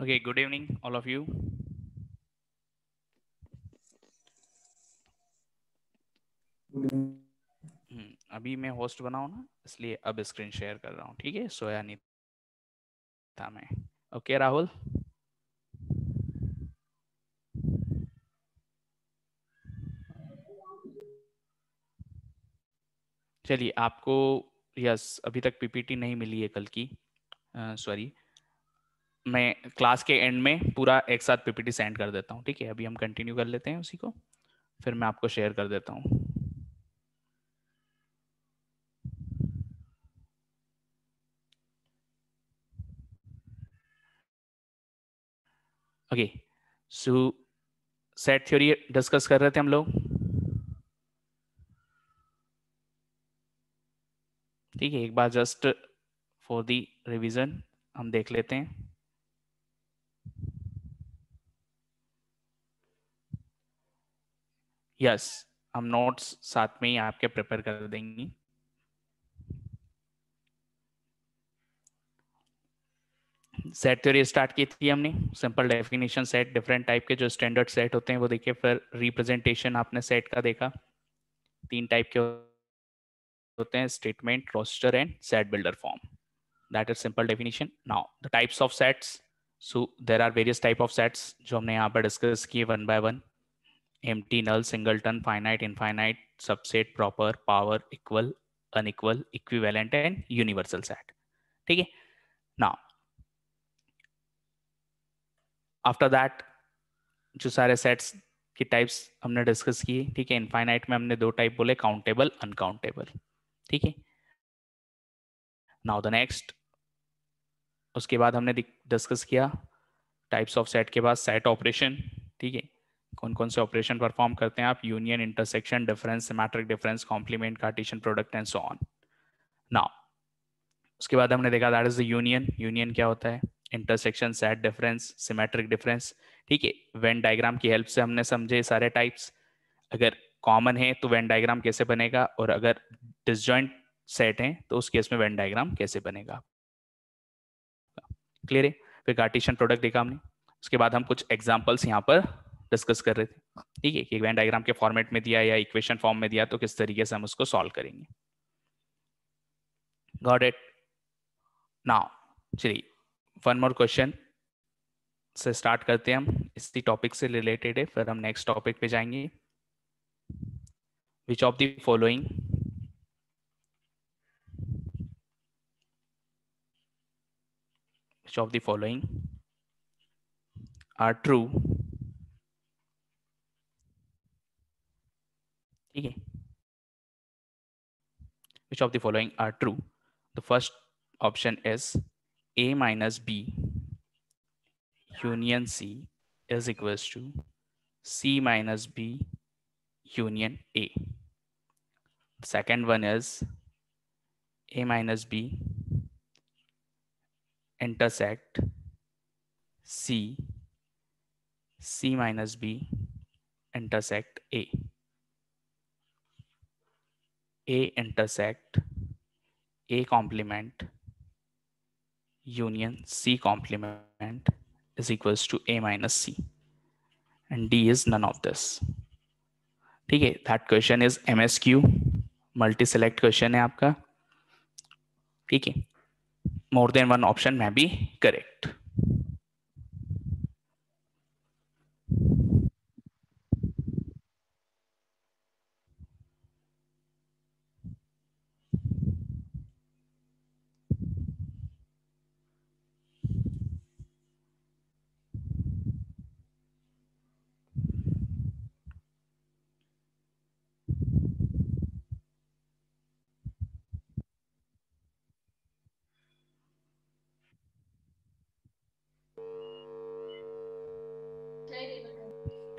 Okay, good evening, all of you. अभी मैं host बनाऊँ ना, इसलिए अब स्क्रीन शेयर कर रहा हूँ, ठीक है? सोया नहीं था मैं। ओके राहुल, चलिए। आपको यस अभी तक पीपीटी नहीं मिली है कल की, सॉरी, मैं क्लास के एंड में पूरा एक साथ पीपीटी सेंड कर देता हूँ, ठीक है? अभी हम कंटिन्यू कर लेते हैं उसी को, फिर मैं आपको शेयर कर देता हूँ। Okay, so set theory discuss कर रहे थे हम लोग, ठीक है? एक बार जस्ट फॉर दी रिवीजन हम देख लेते हैं। यस, हम नोट्स साथ में ही आपके प्रिपेयर कर देंगे। सेट थ्योरी स्टार्ट की थी हमने, simple definition set, different type के जो स्टैंडर्ड सेट होते हैं वो देखे, फिर रिप्रेजेंटेशन आपने सेट का देखा, तीन टाइप के होते हैं, statement, roster and set builder form. That is simple definition. Now the types of sets, so there are various type of sets जो हमने यहाँ पर डिस्कस किए one by one, empty, null, singleton, finite, infinite, subset, proper, power, equal, unequal, equivalent and universal set, ठीक है? Now after that जो सारे sets की टाइप्स हमने डिस्कस किए, ठीक है? इनफाइनाइट में हमने दो टाइप बोले, काउंटेबल, अनकाउंटेबल, ठीक है? नाउ द नेक्स्ट, उसके बाद हमने डिस्कस किया टाइप्स ऑफ सेट के बाद सेट ऑपरेशन, ठीक है? कौन कौन से ऑपरेशन परफॉर्म करते हैं आप, union, intersection, difference, symmetric difference, complement, Cartesian product and so on. Now उसके बाद हमने देखा that is the union, union क्या होता है, intersection, set difference, symmetric difference, ठीक है? वेन डायग्राम की हेल्प से हमने समझे सारे टाइप्स, अगर कॉमन है तो वेन डायग्राम कैसे बनेगा, और अगर डिसजॉइंट सेट है तो उस केस में वेन डायग्राम कैसे बनेगा, क्लियर है? फिर कार्टेशियन प्रोडक्ट देखा हमने। उसके बाद हम कुछ एग्जाम्पल्स यहाँ पर डिस्कस कर रहे थे, ठीक है? कि वेन डायग्राम के फॉर्मेट में दिया या इक्वेशन फॉर्म में दिया तो किस तरीके से हम उसको सॉल्व करेंगे। Got it? नाउ चलिए वन मोर क्वेश्चन से स्टार्ट करते हैं हम, इसी टॉपिक से रिलेटेड है, फिर हम नेक्स्ट टॉपिक पे जाएंगे। Which of the following, which of the following are true, ठीक है? Which of the following are true? The first option is A minus B union C is equals to C minus B union A. Second one is A minus B intersect C, C minus B intersect A. A intersect A complement union C complement is equals to A minus C, and D is none of this, ठीक है? That question is MSQ, multi select question है आपका, ठीक है? More than one option may be correct.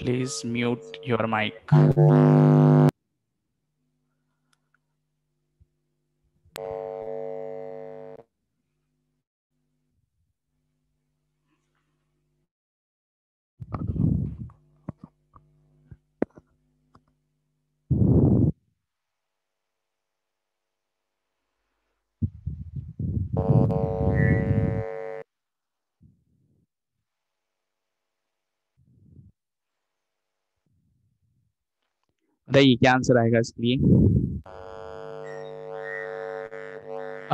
Please mute your mic. नहीं, क्या answer आएगा इसके लिए?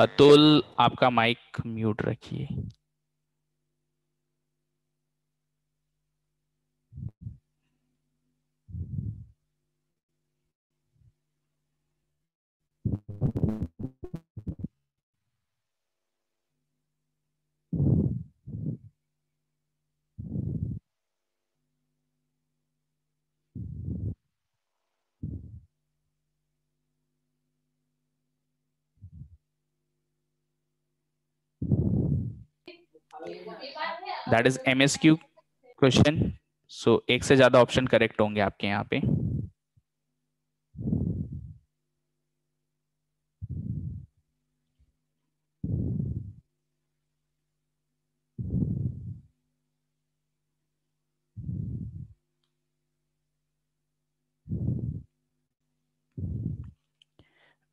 अतुल आपका माइक म्यूट रखिए। That is MSQ question, so एक से ज्यादा ऑप्शन करेक्ट होंगे आपके यहाँ पे।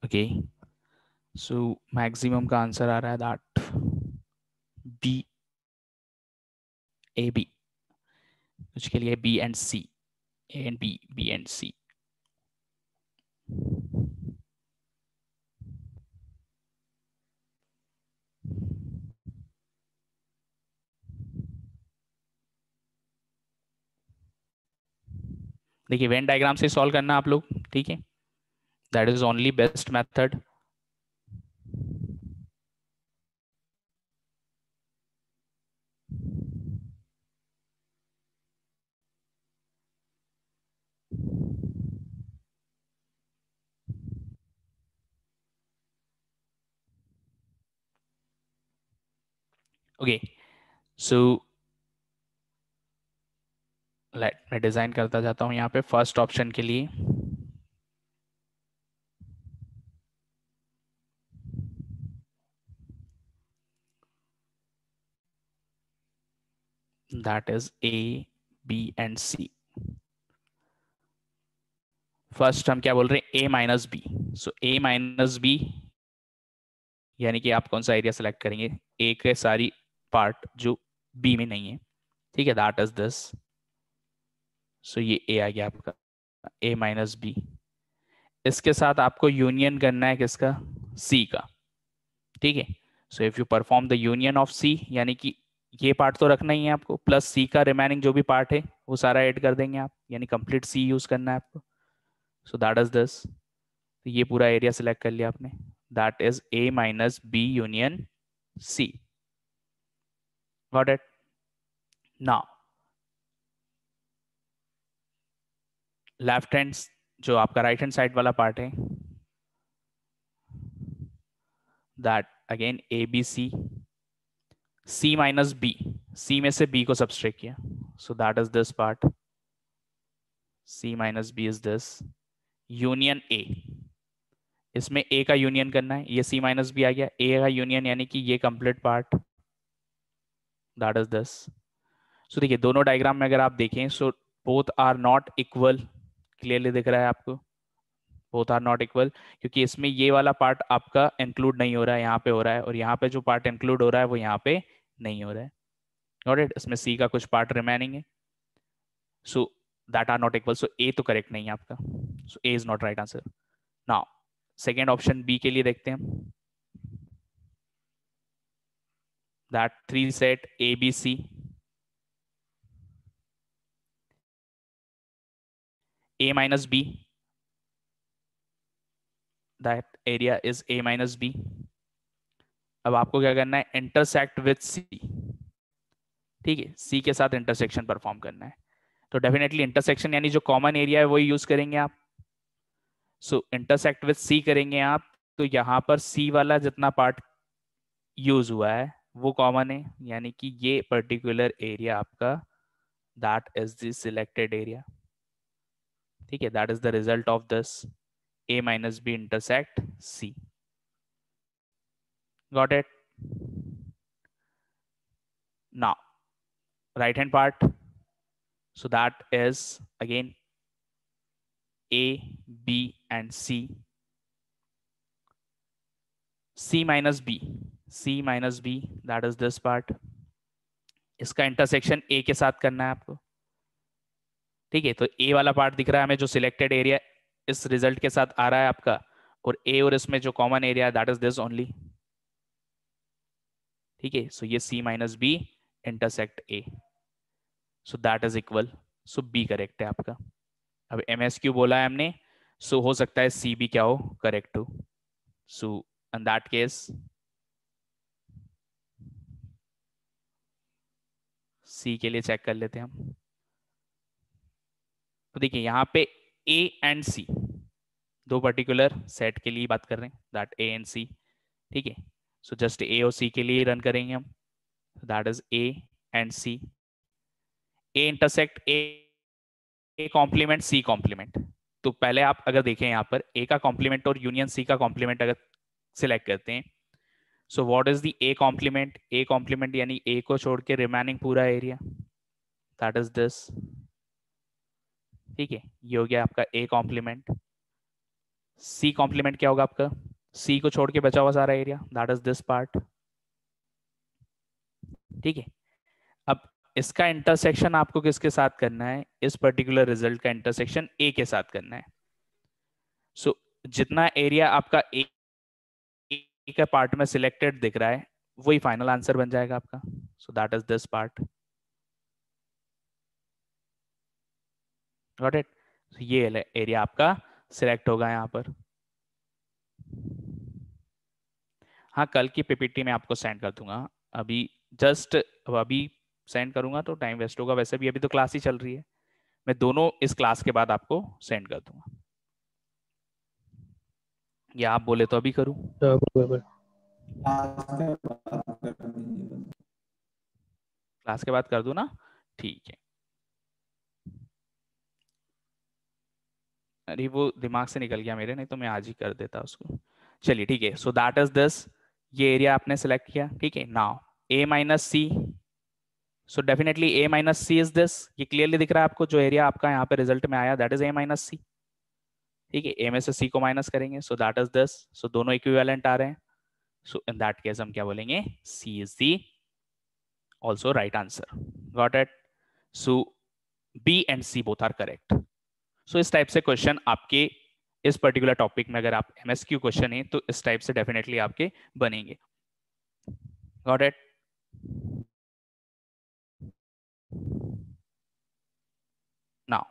ओके, सो मैक्सिमम का आंसर आ रहा है दैट बी, ए बी, उसके लिए B and C, A and B, B and C. देखिए वेन डायग्राम से सॉल्व करना आप लोग, ठीक है, that is only best method. Okay, so मैं डिजाइन करता जाता हूं यहाँ पे फर्स्ट ऑप्शन के लिए। That is A, B and C. First हम क्या बोल रहे हैं? A minus B. So A minus B यानी कि आप कौन सा एरिया सेलेक्ट करेंगे? ए के सारी पार्ट जो बी में नहीं है, ठीक है, दैट इज दिस। सो ये ए आ गया आपका, ए माइनस बी। इसके साथ आपको यूनियन करना है किसका? सी का, ठीक है। So if you perform the union of C, यानी कि ये पार्ट तो रखना ही है आपको, प्लस सी का रिमेनिंग जो भी पार्ट है वो सारा ऐड कर देंगे आप, यानी कंप्लीट सी यूज करना है आपको। So that is this. तो ये पूरा एरिया सिलेक्ट कर लिया आपने, that is A minus B union C. Got it? Now, left hand जो आपका राइट हैंड साइड वाला पार्ट है, that again A B C, C minus B, C में से बी को सब्सट्रैक्ट किया, so that is this part, C minus B is this. Union A, इसमें A का यूनियन करना है, ये सी माइनस बी आ गया, ए का यूनियन यानी कि ये complete part, that is this. So देखिए दोनों डायग्राम में अगर आप देखें, so both are not equal, clearly दिख रहा है आपको, बोथ आर नॉट इक्वल, क्योंकि इसमें ये वाला पार्ट आपका इंक्लूड नहीं हो रहा है, यहाँ पे हो रहा है, और यहाँ पे जो पार्ट इंक्लूड हो रहा है वो यहाँ पे नहीं हो रहा है। नॉट इट, इसमें सी का कुछ पार्ट रिमेनिंग है, so that are not equal. So A तो करेक्ट नहीं है आपका, so A is not right answer. Now second option B के लिए देखते हैं, that three set ABC, A minus B, that area is A minus B। अब आपको क्या करना है? इंटरसेक्ट विद C, ठीक है, C के साथ इंटरसेक्शन परफॉर्म करना है। तो डेफिनेटली इंटरसेक्शन यानी जो कॉमन एरिया है वही यूज करेंगे आप। सो इंटरसेक्ट विद C करेंगे आप, तो यहाँ पर C वाला जितना पार्ट यूज हुआ है वो कॉमन है, यानी कि ये पर्टिकुलर एरिया आपका, that is the selected area, ठीक है, that is the result of this A minus B intersect C. Got it? Now right hand part, so that is again A, B and C, C minus B, C minus B, that is this part. इसका intersection A के साथ करना है आपको, ठीक है, तो ए वाला पार्ट दिख रहा है हमें जो सिलेक्टेड एरिया इस रिजल्ट के साथ आ रहा है आपका, और ए और इसमें जो common area that is this only, ठीक है। सो ये C minus B intersect A, so that is equal, so B correct है आपका। अब MSQ बोला है हमने, सो हो सकता है सी भी क्या हो, करेक्ट हो। सो इन दैट केस सी के लिए चेक कर लेते हैं हम। तो देखिए यहाँ पे ए एंड सी दो पर्टिकुलर सेट के लिए बात कर रहे हैं, दैट ए एंड सी, ठीक है। सो जस्ट ए और सी के लिए रन करेंगे हम, that is A and C, A intersect A complement C complement. तो पहले आप अगर देखें यहाँ पर ए का कॉम्प्लीमेंट और यूनियन सी का कॉम्प्लीमेंट अगर सिलेक्ट करते हैं, so what is the A complement, A complement यानी ए को छोड़ के रिमेनिंग पूरा एरिया, दैट इज दिस, ठीक है। ये हो गया आपका ए कॉम्प्लीमेंट। सी कॉम्प्लीमेंट क्या होगा आपका, सी को छोड़ के बचा हुआ सारा area, that is this part, ठीक है। अब इसका इंटरसेक्शन आपको किसके साथ करना है, इस पर्टिकुलर रिजल्ट का इंटरसेक्शन ए के साथ करना है। सो जितना एरिया आपका ए के पार्ट में सिलेक्टेड दिख रहा है वही फाइनल आंसर बन जाएगा आपका, so that is this part, got it. ये एरिया आपका सिलेक्ट होगा यहाँ पर। हाँ, कल की पीपीटी में आपको सेंड कर दूंगा, अभी जस्ट अभी सेंड करूंगा तो टाइम वेस्ट होगा, वैसे भी अभी तो क्लास ही चल रही है, मैं दोनों इस क्लास के बाद आपको सेंड कर दूंगा, या आप बोले तो अभी करूं। क्लास के बाद कर दूं ना, ठीक है। अरे वो दिमाग से निकल गया मेरे, नहीं तो मैं आज ही कर देता उसको। चलिए ठीक है, सो दैट इज दिस, ये एरिया आपने सेलेक्ट किया, ठीक है। Now A minus C, so definitely A minus C is this, ये क्लियरली दिख रहा है आपको, जो एरिया आपका यहाँ पे रिजल्ट में आया that is A minus C, ठीक है। ए में से सी को माइनस करेंगे, सो दैट इज दिस, सो दोनों इक्विवेलेंट आ रहे हैं, सो इन दैट केस हम क्या बोलेंगे, C is the also right answer, got it. So B and C both are correct. सो इस टाइप से क्वेश्चन आपके इस पर्टिकुलर टॉपिक में, अगर आप MSQ क्वेश्चन है तो इस टाइप से डेफिनेटली आपके बनेंगे, got it. Now,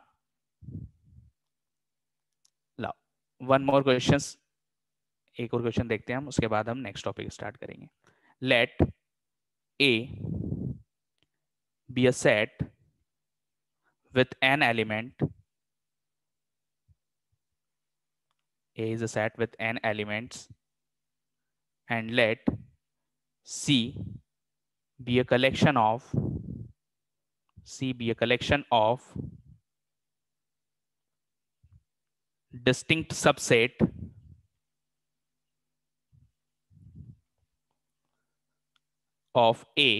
one more questions, एक और क्वेश्चन देखते हैं हम, उसके बाद हम नेक्स्ट टॉपिक स्टार्ट करेंगे। Let A be a set with an element, A is a set with n elements, and let C be a collection of distinct subset of A,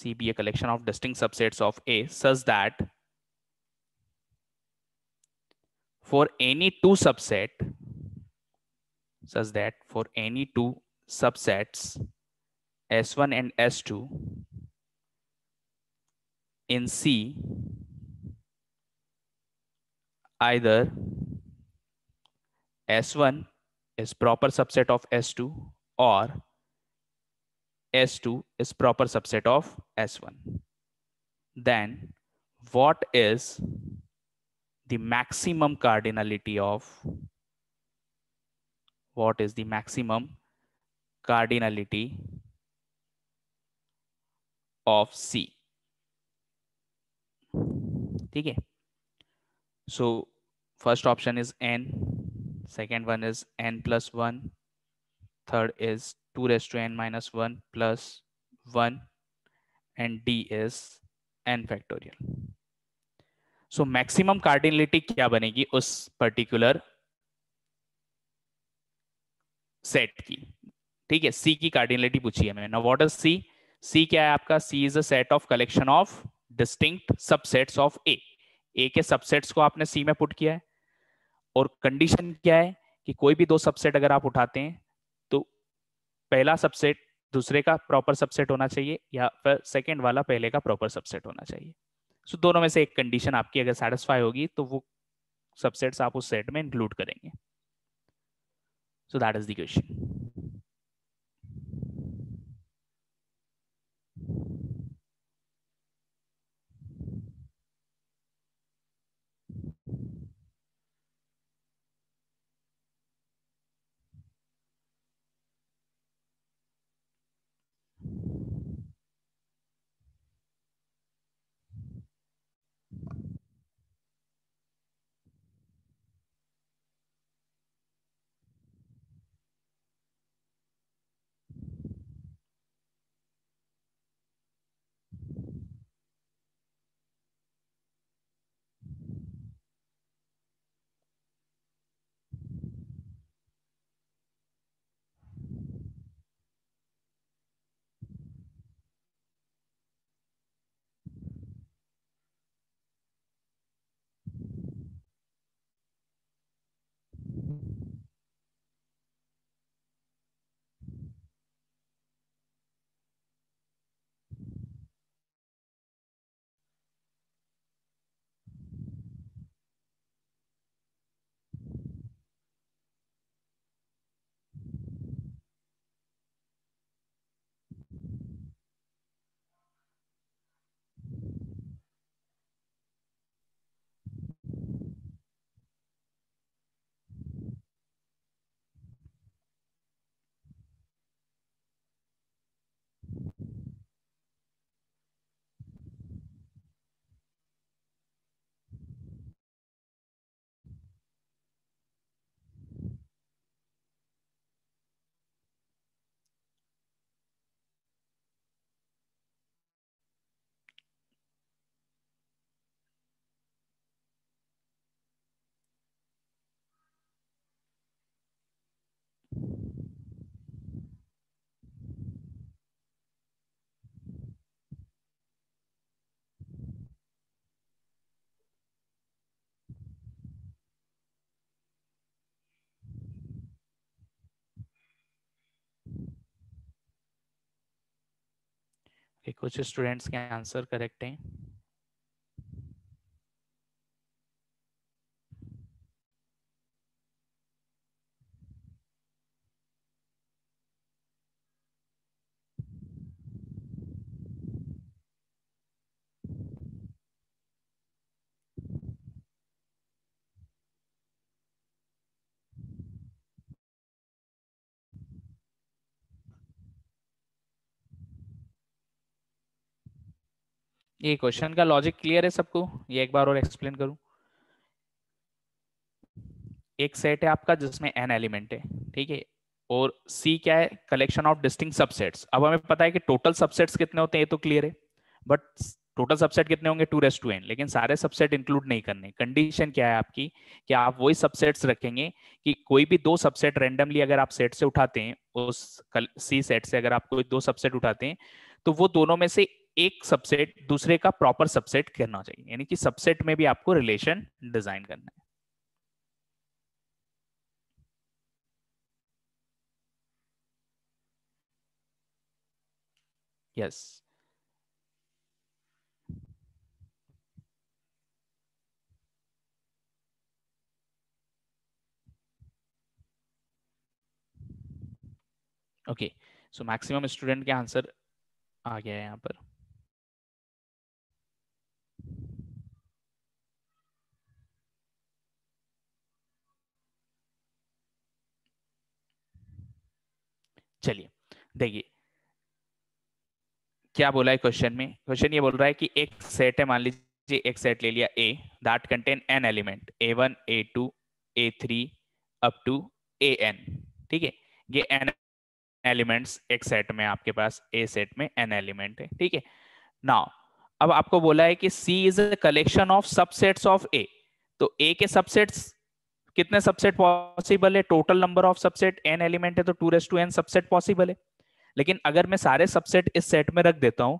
C be a collection of distinct subsets of A, such that for any two subsets S1 and S2 in C, either S1 is proper subset of S2 or S2 is proper subset of S1, then what is the maximum cardinality of C, ठीक है। So first option is n, second one is n+1, third is 2 raised to n minus 1 plus 1, and d is n factorial। So maximum cardinality क्या बनेगी उस particular set की, ठीक है। सी की cardinality पूछी है मैंने। Now what is C, C क्या है आपका, C is a set of collection of distinct subsets of A के सबसेट्स को आपने सी में पुट किया है, और कंडीशन क्या है कि कोई भी दो सबसेट अगर आप उठाते हैं तो पहला सबसेट दूसरे का प्रॉपर सबसेट होना चाहिए, या फिर सेकेंड वाला पहले का प्रॉपर सबसेट होना चाहिए। सो दोनों में से एक कंडीशन आपकी अगर सेटिस्फाई होगी तो वो सबसेट्स आप उस सेट में इंक्लूड करेंगे. So that is the question. कुछ स्टूडेंट्स के आंसर करेक्ट हैं. ये क्वेश्चन का लॉजिक क्लियर है सबको? ये एक बार और एक्सप्लेन करूं. एक सेट है आपका जिसमें n एलिमेंट है, ठीक है, और C क्या है? Collection of distinct subsets. अब हमें पता है कि टोटल सबसेट्स कितने होते हैं, ये तो क्लियर है, बट टोटल सबसेट कितने होंगे? 2 to n. लेकिन सारे सबसेट इंक्लूड नहीं करने. कंडीशन क्या है आपकी कि आप वही सबसेट्स रखेंगे कि कोई भी दो सबसेट रेंडमली अगर आप सेट से उठाते हैं, उस C सेट से अगर आप कोई दो सबसेट उठाते हैं, तो वो दोनों में से एक सबसेट दूसरे का प्रॉपर सबसेट करना चाहिए. यानी कि सबसेट में भी आपको रिलेशन डिजाइन करना है. Yes, okay. So maximum student के आंसर आ गया है यहाँ पर. चलिए देखिए क्या बोला है क्वेश्चन में. क्वेश्चन ये बोल रहा है कि एक सेट है, मान लीजिए एक सेट ले लिया A that contain n element A1, A2, A3 up to AN, ठीक है. ये n एलिमेंट्स एक सेट में आपके पास, A सेट में n एलिमेंट है, ठीक है. नाउ अब आपको बोला है कि C is a collection of subsets of A. तो A के सबसेट्स कितने सबसेट पॉसिबल है? Total number of subset n element है, तो 2 to n सबसेट पॉसिबल है. लेकिन अगर मैं सारे सबसेट इस सेट में रख देता हूं,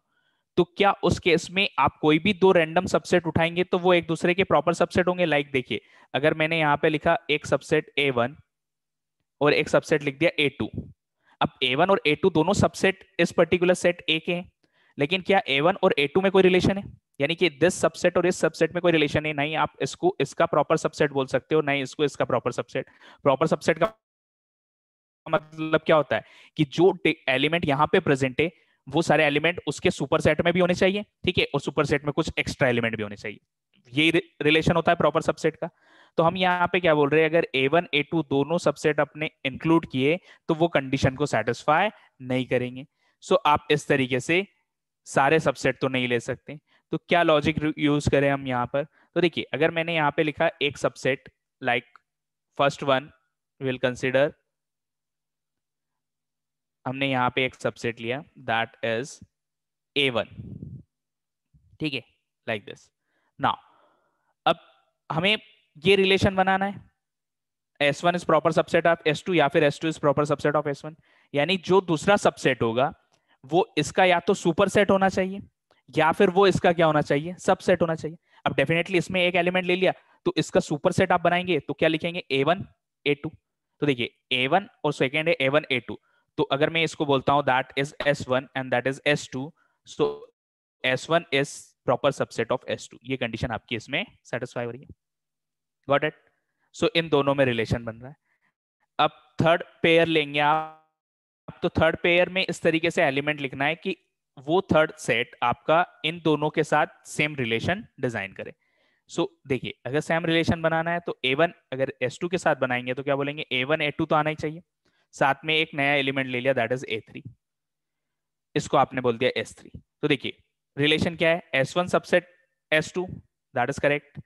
तो क्या उस केस में आप कोई भी दो रैंडम सबसेट उठाएंगे तो वो एक दूसरे के प्रॉपर सबसेट होंगे? लाइक देखिए, अगर मैंने यहाँ पे लिखा एक सबसेट A1 और एक सबसेट लिख दिया A2. अब A1 और A2 दोनों सबसेट इस पर्टिकुलर सेट A के हैं, लेकिन क्या A1 और A2 में कोई रिलेशन है? यानी कि दिस सबसेट और इस सबसेट में कोई रिलेशन ही नहीं, आप इसको इसका प्रॉपर सबसेट बोल सकते हो, नहीं इसको इसका प्रॉपर सबसेट। प्रॉपर सबसेट का मतलब क्या होता है कि जो एलिमेंट यहाँ पे प्रेजेंट है वो सारे एलिमेंट उसके सुपर सेट में भी होने चाहिए, ठीक है, और सुपर सेट में कुछ एक्स्ट्रा एलिमेंट भी होने चाहिए, ये रिलेशन होता है प्रॉपर सबसेट का। तो हम यहाँ पे क्या बोल रहे हैं, अगर A1 A2 दोनों सबसेट अपने इंक्लूड किए तो वो कंडीशन को सेटिस्फाई नहीं करेंगे। सो आप इस तरीके से सारे सबसेट तो नहीं ले सकते, तो क्या लॉजिक यूज करें हम यहाँ पर। तो देखिए, अगर मैंने यहाँ पे लिखा एक subset like first one will consider, हमने यहाँ पे एक सबसेट लिया दैट इज A1, ठीक है, लाइक दिस। नाउ अब हमें ये रिलेशन बनाना है S1 is proper subset of S2 या फिर S2 is proper subset of S1, यानी जो दूसरा सबसेट होगा वो इसका या तो सुपरसेट होना चाहिए या फिर वो इसका क्या होना चाहिए, सबसेट होना चाहिए। अब डेफिनेटली इसमें एक एलिमेंट ले लिया तो इसका सुपरसेट आप बनाएंगे तो क्या लिखेंगे A1 A2। तो देखिए A1 और सेकेंड है A1 A2, तो अगर मैं इसको बोलता हूं that is S1 and that is S2, so S1 is proper subset of S2, ये कंडीशन आपकी इसमें सेटिस्फाई हो रही है। Got it. सो इन दोनों में रिलेशन बन रहा है। अब थर्ड पेयर लेंगे आप, तो थर्ड पेयर में इस तरीके से एलिमेंट लिखना है कि वो थर्ड सेट आपका इन दोनों के साथ सेम रिलेशन डिजाइन करे। सो देखिए, अगर सेम रिलेशन बनाना है तो A1 अगर S2 के साथ बनाएंगे तो क्या बोलेंगे, A1 A2 तो आना ही चाहिए, साथ में एक नया एलिमेंट ले लिया दैट इज A3, इसको आपने बोल दिया S3। तो देखिए रिलेशन क्या है, S1 subset S2 that is correct,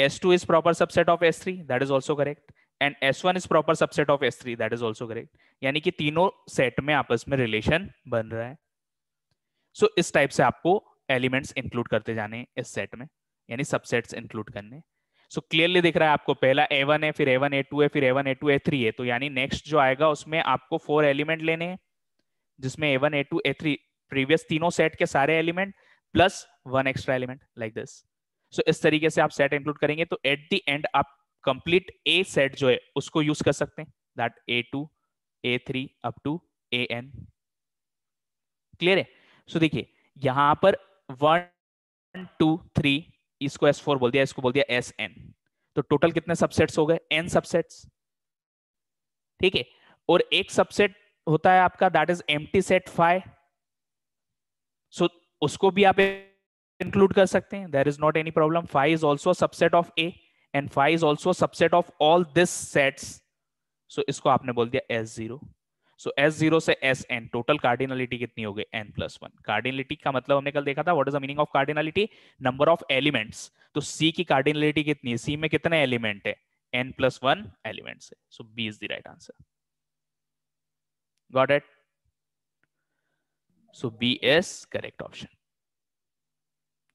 S2 is proper subset of S3 that is also correct, and S1 is proper subset of S3 that is also correct, यानी कि तीनों सेट में आपस में रिलेशन बन रहा है। सो इस टाइप से आपको एलिमेंट्स इंक्लूड करते जाने इस सेट में, यानी सबसेट्स इंक्लूड करने। सो क्लियरली दिख रहा है आपको, पहला A1 है, फिर A1 A2 है, फिर A1 A2 A3 है, तो यानी नेक्स्ट जो आएगा उसमें आपको 4 एलिमेंट लेने हैं जिसमें A1 A2 A3 प्रीवियस तीनों सेट के सारे element plus 1 extra element, like this. So इस तरीके से आप सेट इंक्लूड करेंगे तो एट द एंड आप कंप्लीट A सेट जो है उसको यूज कर सकते हैं, that A2 A3 up to AN। Clear है। सो देखिए यहाँ पर 1 2 3, इसको S4 बोल दिया, इसको बोल दिया SN, तो टोटल कितने सबसेट्स हो गए, N सबसेट्स, ठीक है। और एक सबसेट होता है आपका that is empty set 5, so उसको भी आप इंक्लूड कर सकते हैं, there is not any problem. 5 is also subset of A and 5 is also subset of all this sets, so इसको आपने बोल दिया S0। सो S0 से SN टोटल कार्डिनलिटी कितनी हो गई, N+1। कार्डिनलिटी का मतलब हमने कल देखा था, what is the meaning of cardinality, number of elements. तो C की कार्डिनलिटी कितनी है, C में कितने एलिमेंट है, N+1 एलिमेंट्स है। So B is the right answer. Got it. So B is correct option,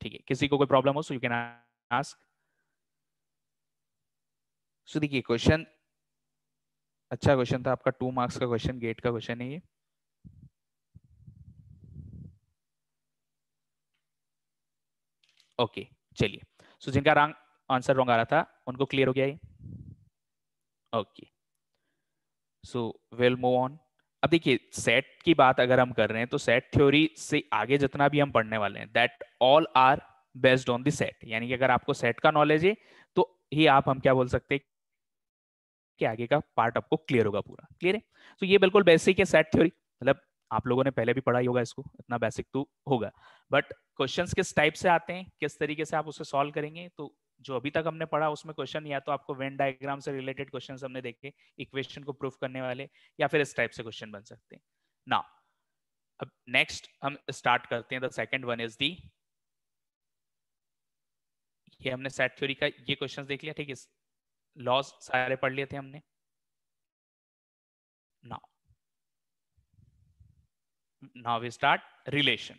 ठीक है। किसी को कोई प्रॉब्लम हो so you can ask. So देखिए क्वेश्चन अच्छा क्वेश्चन था आपका, 2 मार्क्स का क्वेश्चन, गेट का क्वेश्चन है ये। ओके चलिए। सो जिनका रॉन्ग आंसर आ रहा था उनको क्लियर हो गया ये। Okay so will move on. अब देखिए सेट की बात अगर हम कर रहे हैं तो सेट थ्योरी से आगे जितना भी हम पढ़ने वाले हैं that all are based on the set, यानी कि अगर आपको सेट का नॉलेज है तो ही आप हम क्या बोल सकते हैं कि आगे का पार्ट आपको क्लियर होगा पूरा। क्लियर है। तो ये बिल्कुल बेसिक है सेट थ्योरी, मतलब आप लोगों ने पहले भी पढ़ा ही होगा इसको, इतना बेसिक तो होगा, बट क्वेश्चंस किस टाइप से आते हैं, किस तरीके से आप उसे सॉल्व करेंगे। तो जो अभी तक हमने पढ़ा उसमें क्वेश्चन या तो आपको वेन डायग्राम से रिलेटेड क्वेश्चंस हमने देखे, इक्वेशन को प्रूफ करने वाले, या फिर इस टाइप से क्वेश्चन बन सकते हैं ना। अब नेक्स्ट हम स्टार्ट करते हैं the second one is the, ये हमने सेट थ्योरी का ये क्वेश्चंस देख लिया, ठीक है, लॉस सारे पढ़ लिए थे हमने। Now we start relation.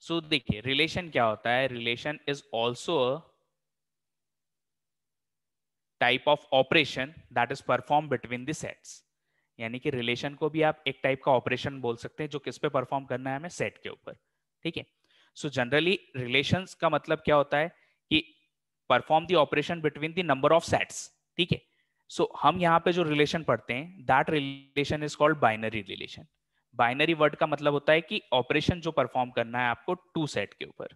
So देखिए रिलेशन क्या होता है, relation is also type of operation that is perform between the sets, यानी कि रिलेशन को भी आप एक टाइप का ऑपरेशन बोल सकते हैं जो किस पे परफॉर्म करना है हमें, सेट के ऊपर, ठीक है। सो जनरली रिलेशंस का मतलब क्या होता है कि perform the operation between the number of sets, ठीक है। सो हम यहाँ पे जो रिलेशन पढ़ते हैं that relation is called binary relation. Binary word का मतलब होता है कि ऑपरेशन जो परफॉर्म करना है आपको टू सेट के ऊपर,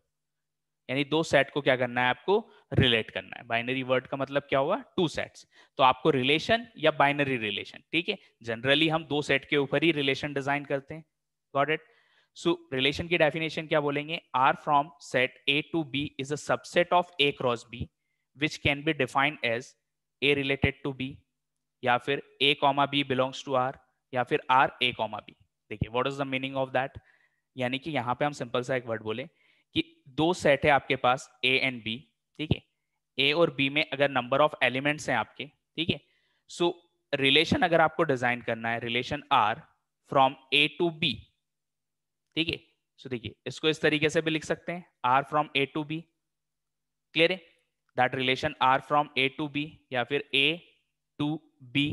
यानी दो सेट को क्या करना है, आपको रिलेट करना है। बाइनरी वर्ड का मतलब क्या हुआ, टू सेट्स। तो आपको रिलेशन या बाइनरी रिलेशन, ठीक है, जनरली हम दो सेट के ऊपर ही रिलेशन डिजाइन करते हैं। Got it. सो रिलेशन की डेफिनेशन क्या बोलेंगे, R from set A to B is a subset of A cross B which can be defined as A related to B, या फिर A comma B belongs to R, या फिर R A comma B. देखिए what is the meaning of that, यानी कि यहाँ पे हम सिंपल सा एक वर्ड बोले कि दो सेट है आपके पास ए एंड बी, ठीक है, ए और बी में अगर नंबर ऑफ एलिमेंट्स हैं आपके, ठीक है, सो रिलेशन अगर आपको डिजाइन करना है, relation R from A to be, ठीक है। सो देखिए इसको इस तरीके से भी लिख सकते हैं, R from A to B, clear है, that relation R from A to B, या फिर A to B,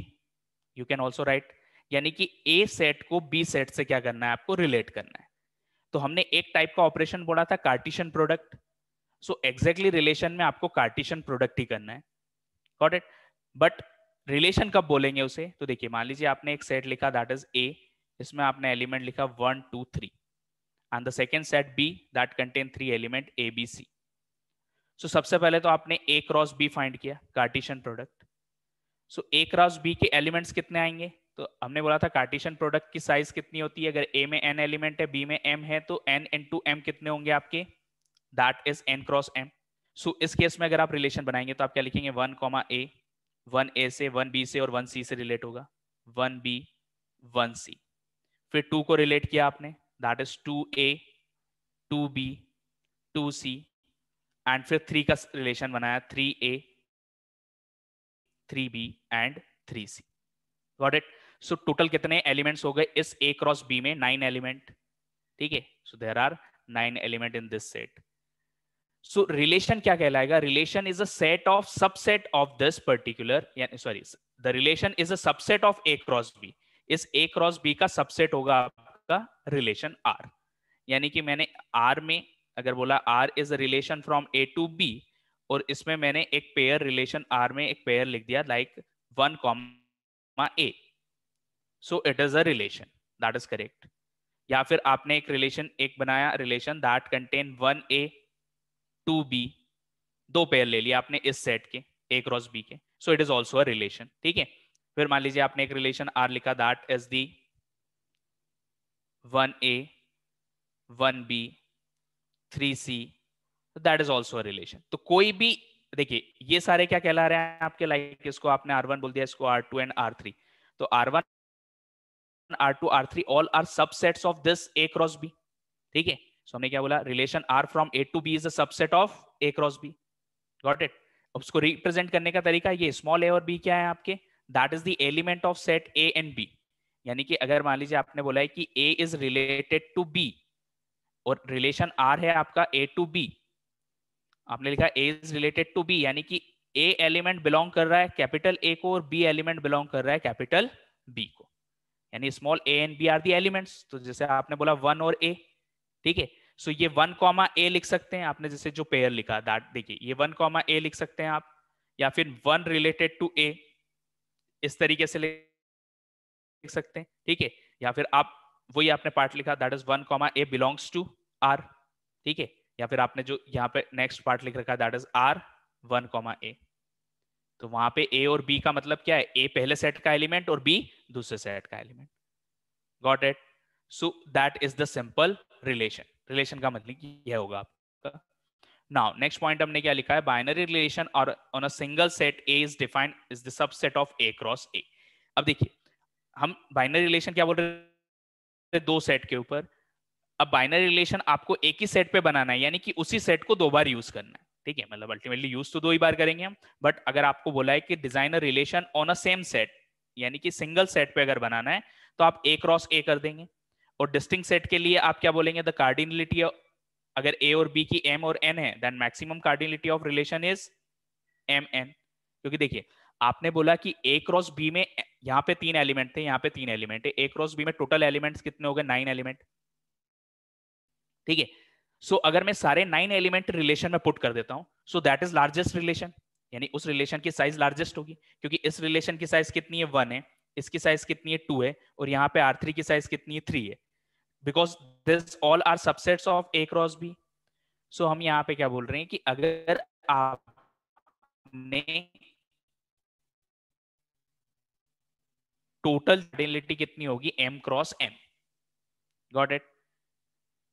you can also write, यानी कि ए सेट को बी सेट से क्या करना है, आपको रिलेट करना है। तो हमने एक टाइप का ऑपरेशन बोला था Cartesian product, so exactly relation में आपको कार्टेशियन प्रोडक्ट ही करना है। Got it. बट रिलेशन कब बोलेंगे उसे, तो देखिए मान लीजिए आपने एक सेट लिखा दैट इज ए, इसमें आपने एलिमेंट लिखा 1 2 3 and the second set B that contain 3 element A B C. So सबसे पहले तो आपने ए क्रॉस बी फाइंड किया, Cartesian product. So A cross B के एलिमेंट्स कितने आएंगे, तो हमने बोला था कार्टेशियन प्रोडक्ट की साइज कितनी होती है, अगर ए में n एलिमेंट है, बी में m है, तो n into m कितने होंगे आपके, that is n cross m। So इस केस में अगर आप रिलेशन बनाएंगे तो आप क्या लिखेंगे, 1 a, 1 a से 1 b से और 1 c से रिलेट होगा, 1 b 1 c, फिर 2 को रिलेट किया आपने, that is 2 a 2 b 2 c, and फिर 3 का रिलेशन बनाया 3 a 3 b and 3 c। Got it. So total कितने एलिमेंट्स हो गए इस ए क्रॉस बी में, 9 एलिमेंट, ठीक है, so there are 9 element in this set. So relation क्या कहलाएगा, relation is a set of subset of this particular, यानी sorry the relation is a subset of A cross B, इस A cross B का subset होगा आपका relation are. यानी कि मैंने आर में अगर बोला R is a relation from A to B, और इसमें मैंने एक पेयर रिलेशन आर में एक पेयर लिख दिया like 1 a, so it is a relation, that is correct। या फिर आपने एक relation एक बनाया relation that contain 1 a 2 b, दो pair ले लिया आपने इस set के a cross b के, so it is also a relation, ठीक है। फिर मान लीजिए आपने एक relation r लिखा that is the 1 a 1 b 3 c, that is also a relation। तो कोई भी देखिए ये सारे क्या कहला रहे हैं आपके, लाइक इसको आपने R1 बोल दिया, इसको R2 एंड R3, तो R1 R2 R3 all are subsets of this A cross B, ठीक है। सो हमने क्या बोला, relation R from A to B is a subset of A cross B। Got it. अब उसको रिप्रेजेंट करने का तरीका ये स्मॉल a और b क्या है आपके, that is the element of set A and B। यानी कि अगर मान लीजिए आपने बोला है कि A is related to B और रिलेशन R है आपका A टू B, आपने लिखा A is related to B, यानी कि A एलिमेंट बिलोंग कर रहा है कैपिटल A को और B एलिमेंट बिलोंग कर रहा है कैपिटल B को, यानी small a and b are the elements. तो जैसे आपने बोला 1 और a, ठीक है, सो ये 1 a लिख सकते हैं आपने, जैसे जो पेयर लिखा दैट, देखिए ये 1 a लिख सकते हैं आप, या फिर 1 रिलेटेड टू a इस तरीके से लिख सकते हैं, ठीक है, या फिर आप वही आपने पार्ट लिखा that is 1 a belongs to r, ठीक है, या फिर आपने जो यहाँ पे नेक्स्ट पार्ट लिख रखा है दैट इज आर 1 a। तो वहां पे a और b का मतलब क्या है, a पहले सेट का एलिमेंट और b दूसरे सेट का element. Got it. So that is the simple relation. Relation का मतलब यह होगा आपका। नाउ नेक्स्ट पॉइंट हमने क्या लिखा है, बाइनरी रिलेशन और on a single set a is defined is the subset of a cross a। अब देखिए हम बाइनरी रिलेशन क्या बोल रहे हैं, दो सेट के ऊपर। अब बाइनरी रिलेशन आपको एक ही सेट पे बनाना है, यानी कि उसी सेट को दो बार यूज करना है, ठीक है, मतलब अल्टीमेटली यूज तो दो ही बार करेंगे हम, बट अगर आपको बोला है कि design a relation on a same set, यानी कि सिंगल सेट पे अगर बनाना है तो आप ए क्रॉस ए कर देंगे, और डिस्टिंक्ट सेट के लिए आप क्या बोलेंगे, द कार्डिनलिटी, अगर ए और बी की एम और एन है then maximum cardinality of relation is M N. क्योंकि देखिए आपने बोला कि ए क्रॉस बी में यहाँ पे 3 एलिमेंट थे, यहाँ पे 3 एलिमेंट है, ए क्रॉस बी में टोटल एलिमेंट्स कितने हो गए, 9 एलिमेंट, ठीक है। सो अगर मैं सारे 9 एलिमेंट रिलेशन में पुट कर देता हूं, so that is largest relation, यानी उस रिलेशन की साइज लार्जेस्ट होगी, क्योंकि इस रिलेशन की साइज कितनी है, 1 है, इसकी साइज कितनी है 2 है और यहाँ पे R3 की साइज कितनी है 3 है, because this all are subsets of A cross B। So हम यहाँ पे क्या बोल रहे हैं कि अगर आपने टोटल आइडेंटिटी कितनी होगी M cross M, got it,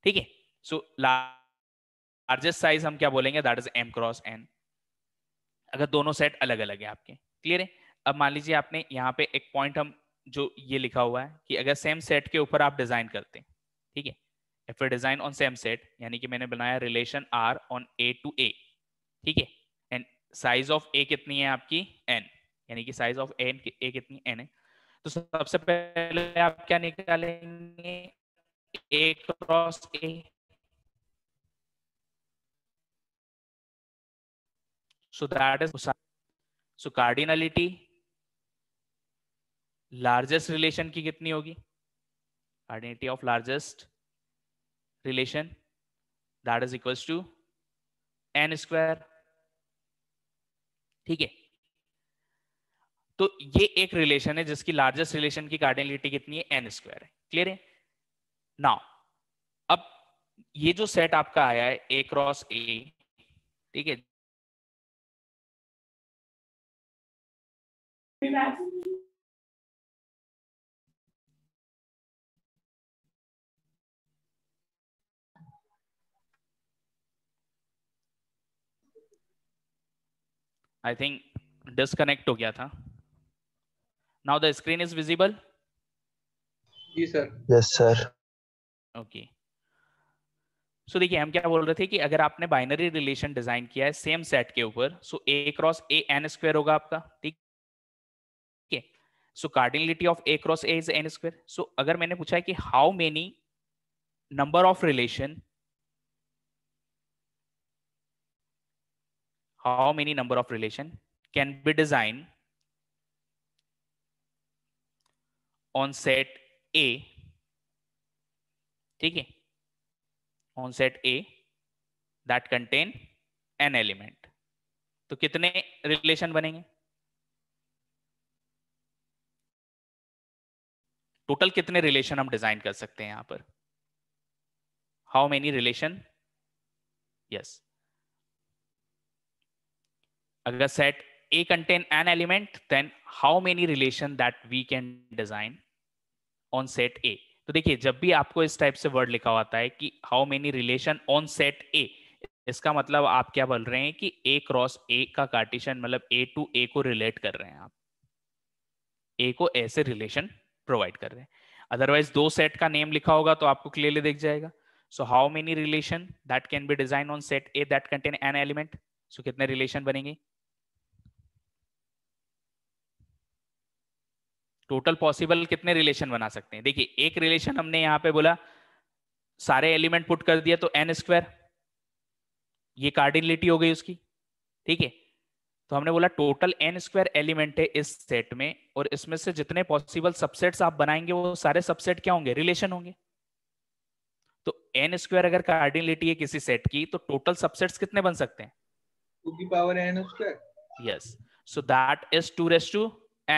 ठीक है। सो लार्जेस्ट साइज हम क्या बोलेंगे that is M cross N, अगर दोनों सेट अलग अलग है आपके, क्लियर है। अब मान लीजिए आपने यहाँ पे एक पॉइंट हम जो ये लिखा हुआ है कि अगर सेम सेट के ऊपर आप डिजाइन करते हैं, ठीक है, if A design on same set, यानी कि मैंने बनाया relation R on A to A, ठीक है, एंड साइज ऑफ A कितनी है आपकी N, यानी कि साइज ऑफ A कितनी N है। तो सबसे पहले आप क्या निकालेंगे A cross A, so that is, so cardinality largest relation की कितनी होगी, cardinality of largest relation that is equals to N square, ठीक है। तो ये एक रिलेशन है जिसकी लार्जेस्ट रिलेशन की कार्डिनलिटी कितनी है एन स्क्वायर है, क्लियर है। नाउ अब ये जो सेट आपका आया है ए क्रॉस ए, ठीक है, आई थिंक डिस्कनेक्ट हो गया था। Now the screen is visible, जी sir, yes sir, okay. So देखिए हम क्या बोल रहे थे कि अगर आपने बाइनरी रिलेशन डिजाइन किया है सेम सेट के ऊपर, so A cross A N square होगा आपका, ठीक है। So cardinality of A cross A is N square. So अगर मैंने पूछा है कि how many number of relation, how many number of relation can be designed on set A, ठीक है, on set A that contain an element, तो कितने relation बनेंगे, टोटल कितने relation हम design कर सकते हैं यहाँ पर, how many relation, yes, अगर set A contain an element then how many relation that we can design on set A। तो देखिए जब भी आपको इस टाइप से वर्ड लिखा होता है कि how many relation on set A, इसका मतलब आप क्या बोल रहे हैं कि A क्रॉस A का कार्टिशन, मतलब A टू A को रिलेट कर रहे हैं आप, A को ऐसे रिलेशन प्रोवाइड कर रहे हैं। अदरवाइज दो सेट का नेम लिखा होगा तो आपको क्लियरली दिख जाएगा। So how many relation that can be design on set A that contain N element, so कितने रिलेशन बनेंगे, टोटल पॉसिबल कितने रिलेशन बना सकते हैं। देखिए एक रिलेशन हमने यहाँ पे बोला सारे एलिमेंट पुट कर दिया तो एन स्क्वायर, ये कार्डिनलिटी हो गई उसकी, ठीक है। तो हमने बोला टोटल एन स्क्वायर एलिमेंट है इस सेट में, और इसमें से जितने पॉसिबल सबसेट्स आप बनाएंगे वो सारे सबसेट क्या होंगे, रिलेशन होंगे। तो एन स्क्वायर अगर कार्डिनलिटी है किसी सेट की तो टोटल सबसेट्स कितने बन सकते हैं, 2 की power N square, yes, so that is 2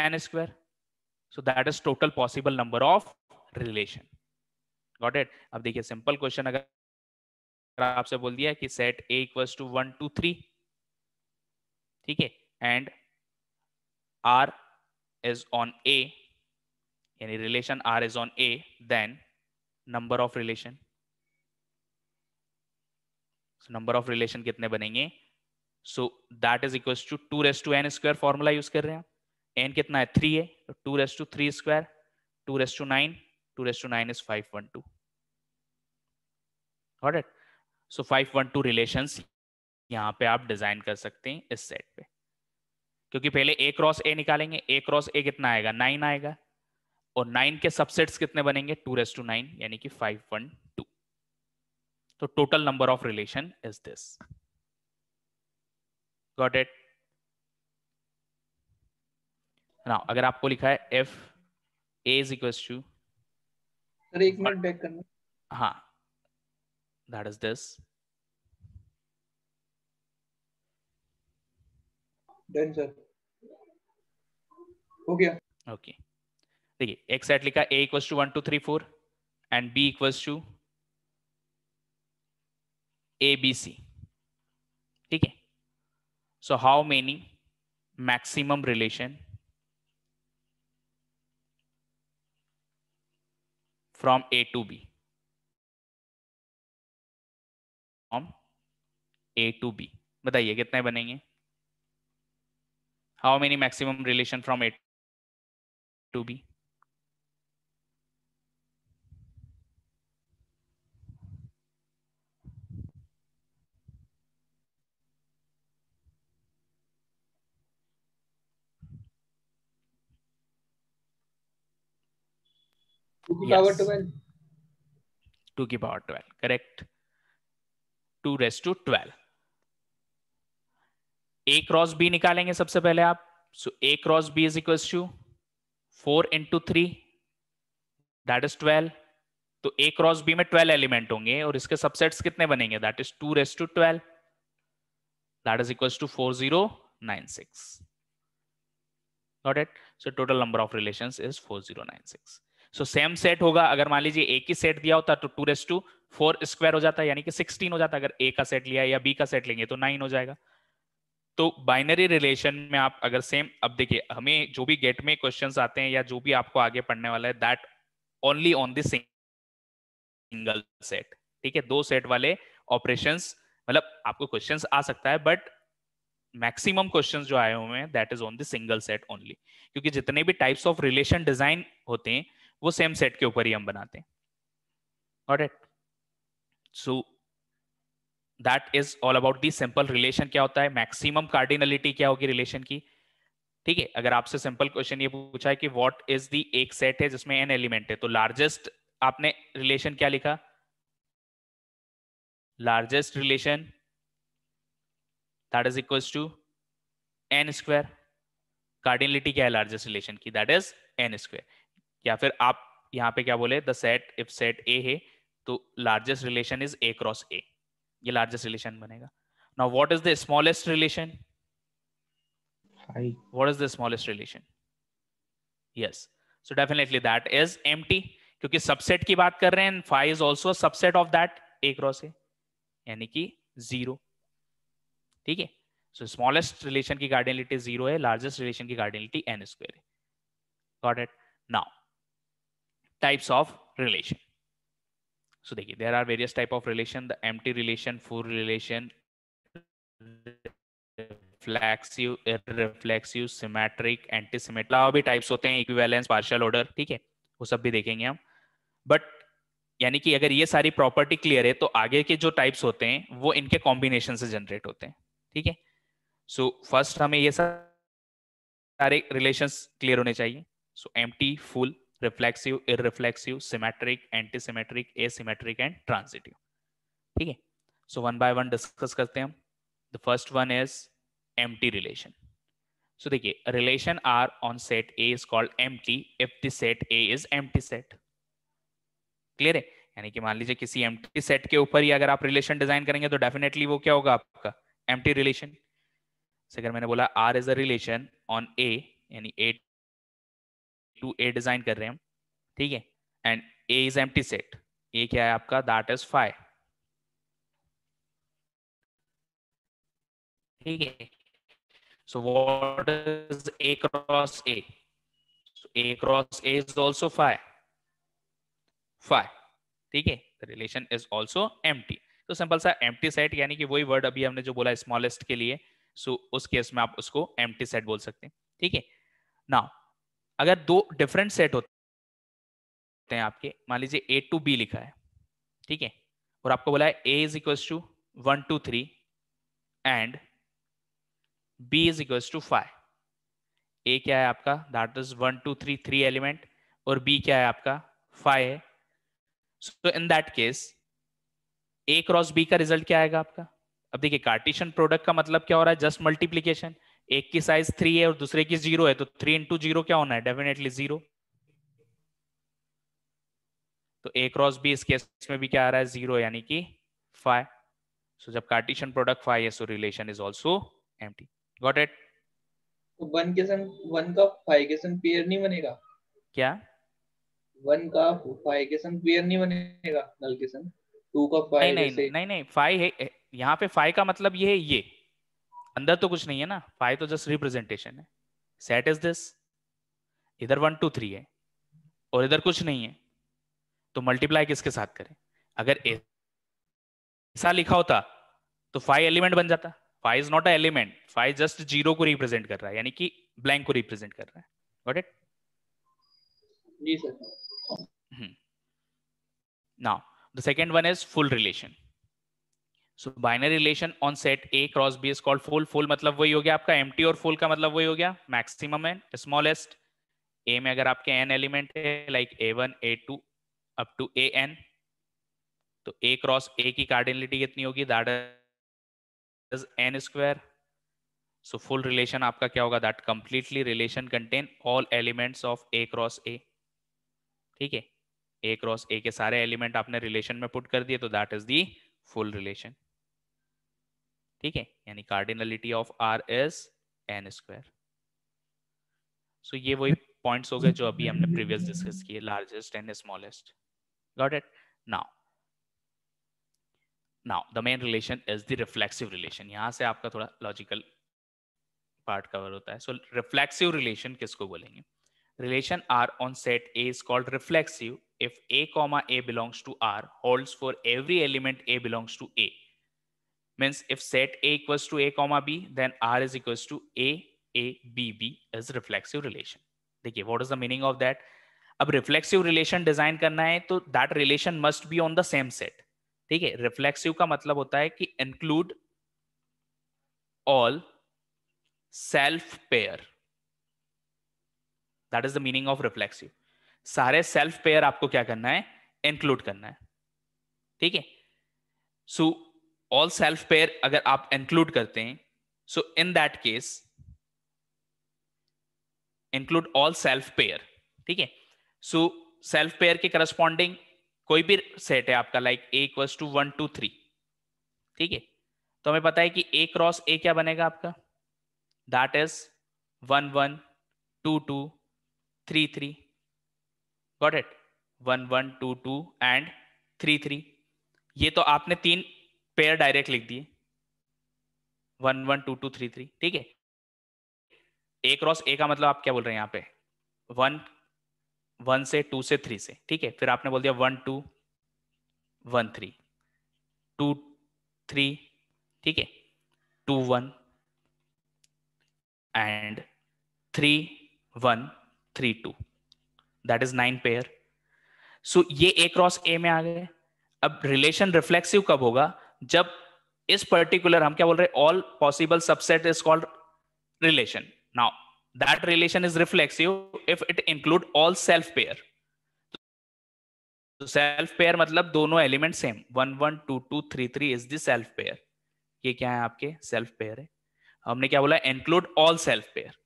N square, so that is total possible number of relation, got it। अब देखिए सिंपल क्वेश्चन अगर आपसे बोल दिया कि सेट A equals to 1 2 3, ठीक है, and R is on A, यानी relation R is on A, then number of relation, so number of relation कितने बनेंगे, so that is equals to 2 n square formula use कर रहे हैं। N कितना है 3 है, 2 3 square, 2 9, 2 9 is 512, got it। So 512 relations यहाँ पे आप डिजाइन कर सकते हैं इस सेट पे, क्योंकि पहले ए क्रॉस ए निकालेंगे, ए क्रॉस ए कितना आएगा 9 आएगा, और 9 के सबसेट्स कितने बनेंगे 2 9, यानी कि 512। तो total number of relation is this, got it. Now अगर आपको लिखा है F A is equal to, sir एक मिनट बैक करना, हाँ, that is this, done sir, हो गया, ओके। देखिए एक सेट लिखा A equals to 1 2 3 4 and B equals to A B C, ठीक है। So how many maximum relation from A to B, from A to B, बताइए कितने बनेंगे? How many maximum relation from A to B? Two की power 12, correct. 2 raised to 12। A cross B निकालेंगे सबसे पहले आप। So A cross B is equal to 4 into 3, that is 12। तो A cross B में 12 एलिमेंट होंगे और इसके सबसेट्स कितने बनेंगे? That is 2 raised to 12, that is equal to 4096। Got it? So total number of relations is 4096। So same set होगा, अगर मान लीजिए एक ही सेट दिया होता तो 2 raised to 4 स्क्वायर हो जाता, यानी कि 16 हो जाता। अगर ए का सेट लिया या बी का सेट लेंगे तो 9 हो जाएगा। तो बाइनरी रिलेशन में आप अगर सेम, अब देखिए हमें जो भी गेट में क्वेश्चंस आते हैं या जो भी आपको आगे पढ़ने वाला है, that only on the single set, ठीक है। दो सेट वाले ऑपरेशंस, मतलब आपको क्वेश्चंस आ सकता है, बट मैक्सिमम क्वेश्चंस जो आए हुए हैं that is on the single set only, क्योंकि जितने भी टाइप्स ऑफ रिलेशन डिजाइन होते हैं वो सेम सेट के ऊपर ही हम बनाते हैं। Got it? So that is all about the simple relation क्या होता है, मैक्सिमम कार्डिनलिटी क्या होगी रिलेशन की, ठीक है। अगर आपसे सिंपल क्वेश्चन ये पूछा है कि व्हाट इज दी, एक सेट है जिसमें n एलिमेंट है, तो लार्जेस्ट आपने रिलेशन क्या लिखा? Largest relation that is equals to N square. Cardinality क्या है लार्जेस्ट रिलेशन की? That is N square. या फिर आप यहाँ पे क्या बोले, the set, if set A है तो largest relation is A cross A, ये लार्जेस्ट रिलेशन बनेगा। Now what is the smallest relation? What is the smallest relation? Yes, so definitely that is empty, क्योंकि सबसेट की बात कर रहे हैं। Phi is also subset of that A cross A, यानी कि 0, ठीक है। सो स्मॉलेस्ट रिलेशन की कार्डिनलिटी 0 है, लार्जेस्ट रिलेशन की कार्डिनलिटी एन स्क्वायर है। Got it? Now types of relation, so देखिए there are various type of relation, the empty relation, full relation, reflexive, irreflexive, symmetric, antisymmetric, और भी types होते हैं, equivalence, partial order, ठीक है, वो सब भी देखेंगे हम। but यानी कि अगर ये सारी property clear है तो आगे के जो types होते हैं वो इनके combination से generate होते हैं, ठीक है। so first हमें ये सारे relations clear होने चाहिए। so empty, full, reflexive, irreflexive, symmetric, antisymmetric, asymmetric and transitive, ठीक है। So one by one discuss करते हैं हम। The first one is empty relation. So देखिए relation R on set A is called empty if the set A is empty set. Clear है? यानी कि मान लीजिए किसी एम्प्टी सेट के ऊपर ही अगर आप रिलेशन डिजाइन करेंगे तो डेफिनेटली वो क्या होगा आपका? Empty relation. अगर मैंने बोला R is a relation on A, यानी ए टू ए डिजाइन कर रहे हैं हम, ठीक है, and A is empty set. ये क्या है आपका? दैट इज फाई, ठीक है। So what is A cross A? A cross A is also phi, phi, ठीक है। The relation is also empty. तो सिंपल सा एम्प्टी सेट, यानी कि वही वर्ड अभी हमने जो बोला स्मॉलेस्ट के लिए, सो उस केस में आप उसको एम्प्टी सेट बोल सकते हैं, ठीक है। नाउ अगर दो डिफरेंट सेट होते हैं आपके, मान लीजिए ए टू बी लिखा है, ठीक है, और आपको बोला है A is equals to 1 2 3 and B is equals to 5। A क्या है आपका? दैट इज 1 2 3, 3 एलिमेंट, और बी क्या है आपका? 5 है। So in that case A cross B का रिजल्ट क्या आएगा आपका? अब देखिए कार्टेशियन प्रोडक्ट का मतलब क्या हो रहा है? Just multiplication. एक की साइज 3 है और दूसरे की 0 है, तो 3 into 0 क्या होना है? डेफिनेटली 0। तो ए क्रॉस बी इस केस में भी क्या आ रहा है? 0, यानी कि 5। सो जब कार्टेशियन प्रोडक्ट 5 है, so relation is also empty. Got it? तो 1 के संग 1 का 5 के संग पेयर नहीं बनेगा। क्या वन का फाइव के संग पेयर नहीं बनेगा नल के संग, टू का फाइव नहीं नहीं नहीं फाइव है यहाँ पे। फाइव का मतलब ये है, ये अंदर तो कुछ नहीं है ना, फाइव तो जस्ट रिप्रेजेंटेशन है। सेट इज दिस, इधर 1 2 3 है और इधर कुछ नहीं है, तो मल्टीप्लाई किसके साथ करें? अगर ऐसा लिखा होता तो फाइव एलिमेंट बन जाता। Five is not a element, five just zero को रिप्रेजेंट कर रहा है, यानी कि ब्लैंक को रिप्रेजेंट कर रहा है। Got it? जी sir. Now the second one is full relation. So binary relation on set A cross B is called full. Full मतलब वही हो गया आपका एम्प्टी, और फुल का मतलब वही हो गया मैक्सिमम एंड स्मॉलेस्ट। ए में अगर आपके n एलिमेंट है like a1 a2 up to an, तो a क्रॉस a की कार्डिनलिटी कितनी होगी? That is n square. So full relation आपका क्या होगा? That completely relation contain all elements of a cross a। ठीक है, a क्रॉस a के सारे एलिमेंट आपने रिलेशन में पुट कर दिए, तो that is the full relation. ठीक है, यानी cardinality of r is n square. So ये वही पॉइंट्स हो गए जो अभी हमने प्रीवियस डिस्कस किए, largest and smallest. Got it? Now the main relation is the reflexive relation. यहाँ से आपका थोड़ा लॉजिकल पार्ट कवर होता है। सो रिफ्लेक्सिव रिलेशन किसको बोलेंगे? Relation R on set A is called reflexive if A comma A belongs to R holds for every element A belongs to A. Means if set A equals to A comma B then R is equals to A A B B is reflexive relation. देखिए what is the meaning of that. अब reflexive relation design करना है तो that relation must be on the same set. ठीक है, reflexive का मतलब होता है कि include all self pair. That is the meaning of reflexive. सारे सेल्फ पेयर आपको क्या करना है? इंक्लूड करना है। ठीक है, सो ऑल सेल्फ पेयर अगर आप इंक्लूड करते हैं, so in that case include all self pair. ठीक है, सो सेल्फ पेयर के करस्पॉन्डिंग कोई भी सेट है आपका लाइक ए इक्वल्स टू 1 2 3। ठीक है, तो हमें पता है कि ए क्रॉस ए क्या बनेगा आपका? That is 1 1 2 2 3 3। Got it? 1 1 2 2 and 3 3। ये तो आपने तीन पेयर डायरेक्ट लिख दिए 1 1 2 2 3 3। ठीक है, ए क्रॉस ए का मतलब आप क्या बोल रहे हैं यहाँ पे? 1 1 से 2 से 3 से। ठीक है, फिर आपने बोल दिया 1 2 1 3 2 3। ठीक है, 2 1 and 3 1 3 2। That is 9 pair. So ये ए क्रॉस ए में आ गए। अब रिलेशन रिफ्लेक्सिव कब होगा? जब इस पर्टिकुलर हम क्या बोल रहे हैं? All possible subset is called relation. Now that relation is reflexive if it include all self pair. So self pair मतलब दोनों element same. 1 1 2 2 3 3 is the self pair. ये क्या है आपके? सेल्फ पेयर है। हमने क्या बोला? Include all self pair.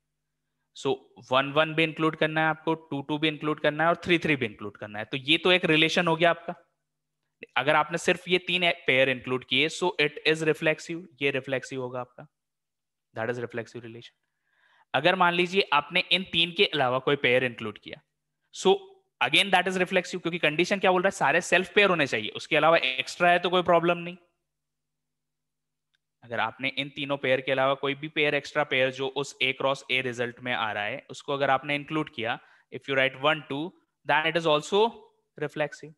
So 1 1 भी इंक्लूड करना है आपको, 2 2 भी इंक्लूड करना है और 3 3 भी इंक्लूड करना है। तो ये तो एक रिलेशन हो गया आपका। अगर आपने सिर्फ ये तीन पेयर इंक्लूड किए, सो इट इज रिफ्लेक्सिव। ये रिफ्लेक्सिव होगा आपका। That is reflexive relation. अगर मान लीजिए आपने इन तीन के अलावा कोई पेयर इंक्लूड किया, so again that is reflexive, क्योंकि कंडीशन क्या बोल रहा है? सारे सेल्फ पेयर होने चाहिए, उसके अलावा एक्स्ट्रा है तो कोई प्रॉब्लम नहीं। अगर आपने इन तीनों पेयर के अलावा कोई भी पेयर, एक्स्ट्रा पेयर जो उस ए क्रॉस ए रिजल्ट में आ रहा है, उसको अगर आपने इंक्लूड किया, if you write 1 2 that it is also reflexive.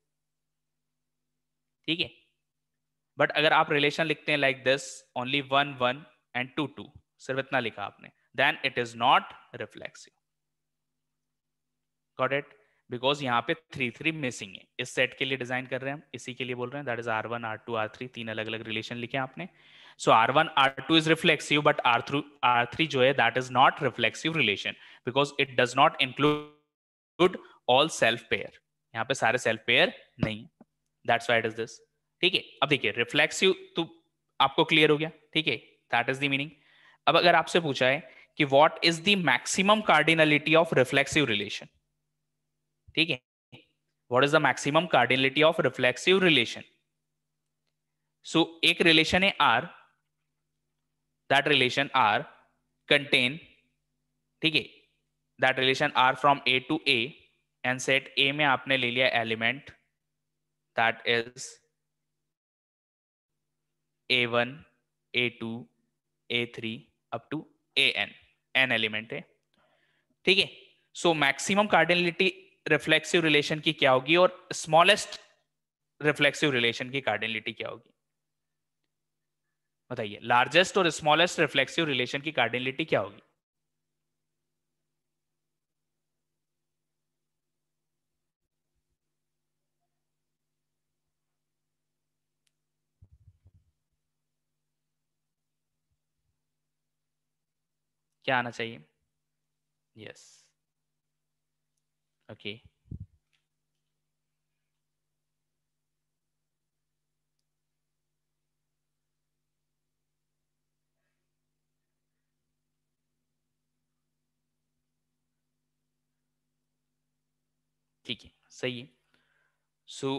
ठीक है, बट अगर आप रिलेशन लिखते हैं लाइक दिस, ओनली 1 1 and 2 2, सिर्फ इतना लिखा आपने, then it is not reflexive. Got it? Because यहाँ पे 3 3 missing है। इस सेट के लिए डिजाइन कर रहे हैं हम, इसी के लिए बोल रहे हैं। That is R1, R2, R3, तीन अलग अलग रिलेशन लिखे आपने। So R1, R2 is reflexive, but R3 जो है that is not reflexive relation because it does not include all self pair. यहाँ पे सारे self pair नहीं। That's why it is this. ठीक है, अब देखिए reflexive तो आपको clear हो गया। ठीक है, that is the meaning. अब अगर आपसे पूछा है कि what is the maximum cardinality of reflexive relation, ठीक है, what is the maximum cardinality of reflexive relation? So एक रिलेशन है R, that relation R contain, ठीक है, that relation R from A to A and set A में आपने ले लिया element that is A1, A2, A3 up to AN, n element है, ठीक है। So maximum cardinality reflexive relation की क्या होगी और स्मॉलेस्ट रिफ्लेक्सिव रिलेशन की कार्डिनलिटी क्या होगी बताइए। लार्जेस्ट और स्मॉलेस्ट रिफ्लेक्सिव रिलेशन की कार्डिनलिटी क्या होगी? क्या आना चाहिए? यस, ओके, ठीक है, सही है। सो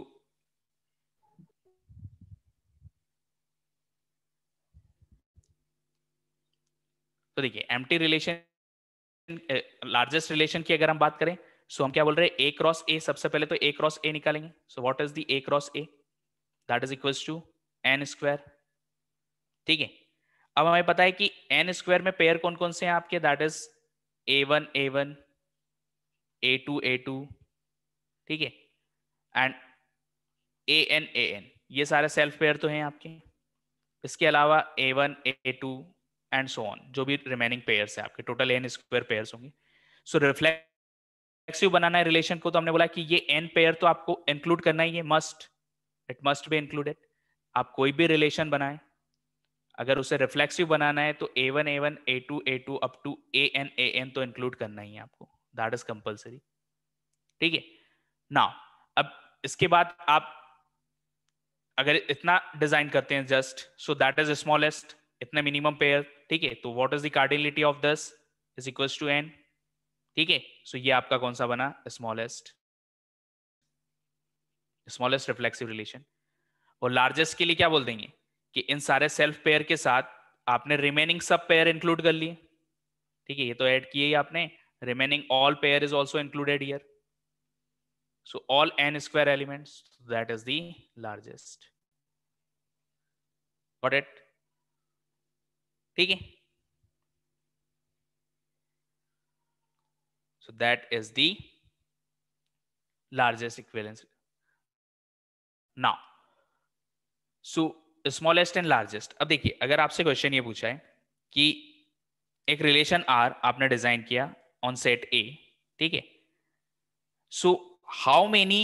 तो देखिए एम्प्टी रिलेशन, लार्जेस्ट रिलेशन की अगर हम बात करें, सो हम क्या बोल रहे हैं, ए क्रॉस ए। सबसे पहले तो ए क्रॉस ए निकालेंगे। So what is the A cross A? That is equals to N square, ठीक है। अब हमें पता है कि एन स्क्वायर में पेयर कौन कौन से हैं आपके, that is a1 a1 a2 a2, ठीक है, एंड an, ये सारे सेल्फ पेयर तो हैं आपके। इसके अलावा a1 a2 and so on, जो भी रिमेनिंग पेयर्स है आपके, टोटल एन स्क्वायर पेयर्स होंगे। सो रिफ्लेक्सिव बनाना है रिलेशन को, तो हमने बोला कि ये एन पेयर तो आपको इंक्लूड करना ही है, must, it must be included. आप कोई भी रिलेशन बनाएं, अगर उसे रिफ्लेक्सिव बनाना है तो a1 a2 up to an तो इंक्लूड करना ही है आपको, दैट इज कंपल्सरी, ठीक है ना। अब इसके बाद आप अगर इतना डिजाइन करते हैं just, so that is smallest, इतने मिनिमम पेयर, ठीक है। तो what is the cardinality of this is equals to n, ठीक है। सो ये आपका कौन सा बना? Smallest reflexive relation. और लार्जेस्ट के लिए क्या बोल देंगे कि इन सारे सेल्फ पेयर के साथ आपने रिमेनिंग सब पेयर इंक्लूड कर लिए, ठीक है, ये तो ऐड किए ही आपने, remaining all pair is also included here. So all n square elements, that is the largest, got it, ठीक है। So that is the largest equivalence. Now so smallest and largest. अब देखिए, अगर आपसे क्वेश्चन ये पूछा है कि एक रिलेशन R आपने डिजाइन किया ऑन सेट A, ठीक है, so how many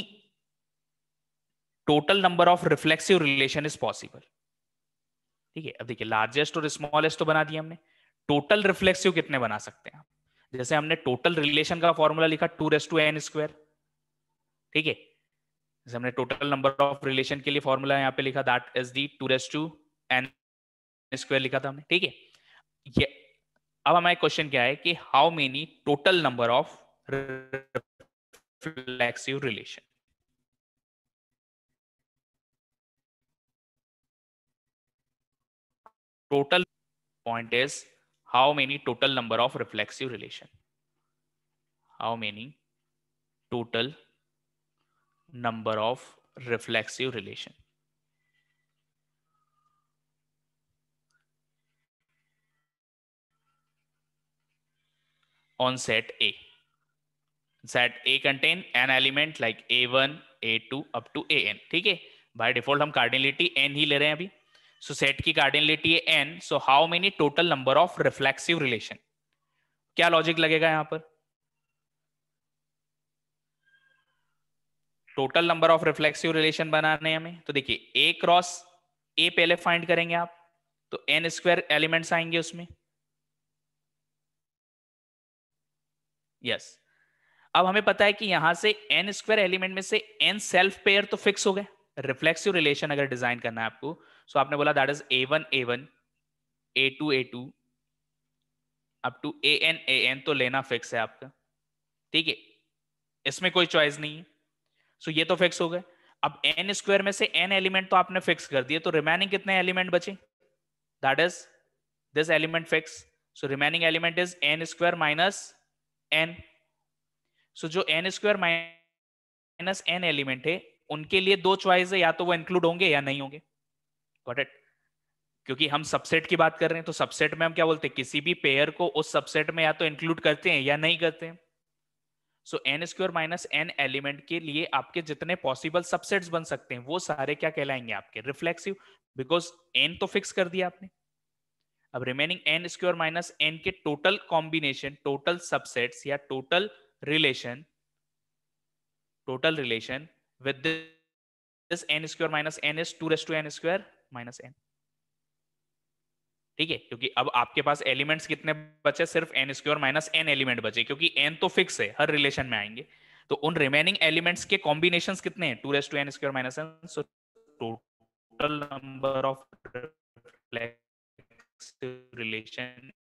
total number of reflexive relation is possible, ठीक है। अब देखिए, लार्जेस्ट और स्मॉलेस्ट तो बना दिए हमने, टोटल रिफ्लेक्सिव कितने बना सकते हैं आप? जैसे हमने टोटल रिलेशन का फॉर्मूला लिखा 2n स्क्वायर, ठीक है, जैसे हमने टोटल नंबर ऑफ रिलेशन के लिए फॉर्मूला यहाँ पे लिखा, that is the 2n square लिखा था हमने, ठीक है। ये अब हमारा क्वेश्चन क्या है कि how many total number of reflexive relation, total point is how many total number of reflexive relation, how many total number of reflexive relation, on set A. Set A contain an element like A1, A2 up to AN, ठीक है। By default हम cardinality n ही ले रहे हैं अभी। So set की cardinality है N, so how many total number of reflexive relation, क्या लॉजिक लगेगा यहां पर? Total number of reflexive relation बनाने हमें, तो देखिए ए क्रॉस ए पहले फाइंड करेंगे आप, तो एन स्क्वायर एलिमेंट्स आएंगे उसमें, यस। अब हमें पता है कि यहां से एन स्क्वायर एलिमेंट में से एन सेल्फ पेयर तो फिक्स हो गए। रिफ्लेक्सिव रिलेशन अगर डिजाइन करना है आपको, सो आपने बोला that is a1 a1 a2 a2 up to an तो लेना फिक्स है आपका, ठीक है, इसमें कोई चॉइस नहीं है। सो ये तो फिक्स हो गए। अब n स्क्वायर में से n एलिमेंट तो आपने फिक्स कर दिए, तो रिमेनिंग कितने एलिमेंट बचे? That is this element fix, so remaining element is n square minus n। So जो N square minus N element है उनके लिए दो चॉइस है, या तो वो इंक्लूड होंगे या नहीं होंगे। Got it? क्योंकि हम सबसेट की बात कर रहे हैं, तो सबसेट में हम क्या बोलते हैं, किसी भी पेयर को उस सबसेट में या तो इंक्लूड करते हैं या नहीं करते हैं। So N square minus N element के लिए आपके जितने पॉसिबल सबसेट्स बन सकते हैं वो सारे क्या कहलाएंगे आपके रिफ्लेक्सिव, बिकॉज एन तो फिक्स कर दिया आपने। अब remaining N square minus N के टोटल कॉम्बिनेशन, टोटल सबसेट्स या total relation with this N square minus N is 2 n² - n। ठीक है, क्योंकि अब आपके पास एलिमेंट्स कितने बचे, सिर्फ N square minus N element बचे, क्योंकि एन तो फिक्स है, हर रिलेशन में आएंगे। तो उन रिमेनिंग एलिमेंट्स के कॉम्बिनेशंस कितने हैं, 2 n² - n। So total number of relation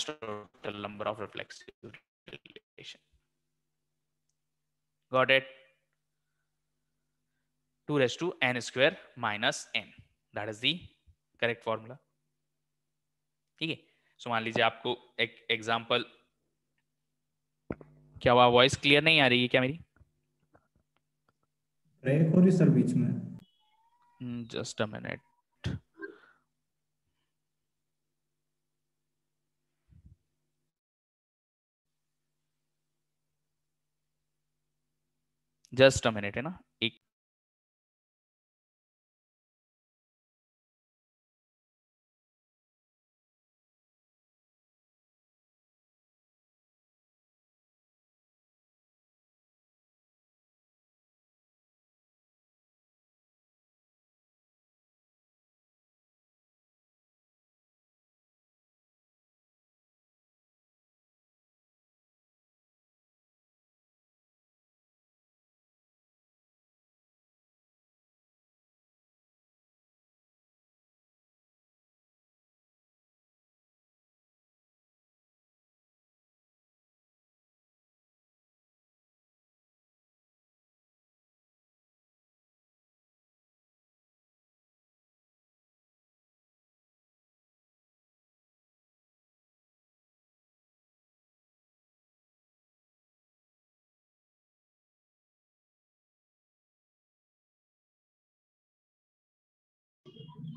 total number of reflexive relation. Got it? 2 n² - n, that is the correct formula. ठीक है, सो मान लीजिए आपको एक एग्जांपल, क्या हुआ, वॉइस क्लियर नहीं आ रही है क्या मेरी? ब्रेक हो रही सर बीच में, just a minute. Just a minute है ना, एक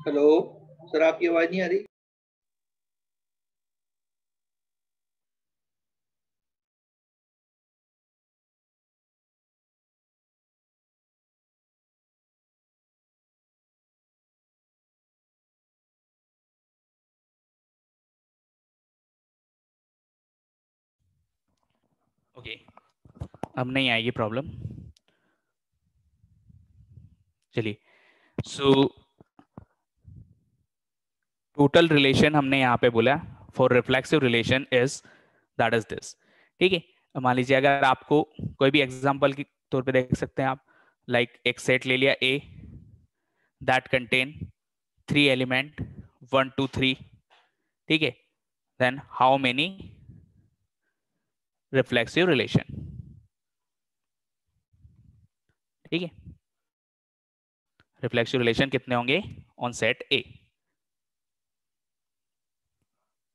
हेलो सर, आपकी आवाज नहीं आ रही। ओके, अब नहीं आएगी प्रॉब्लम। चलिए, सो टोटल रिलेशन हमने यहाँ पे बोला for reflexive relation is that is this. ठीक है, मान लीजिए अगर आपको कोई भी एग्जांपल के तौर पे देख सकते हैं आप, लाइक एक सेट ले लिया ए दैट कंटेन 3 एलिमेंट 1, 2, 3। ठीक है, then how many reflexive relation. ठीक है, रिफ्लेक्सिव रिलेशन कितने होंगे on set A.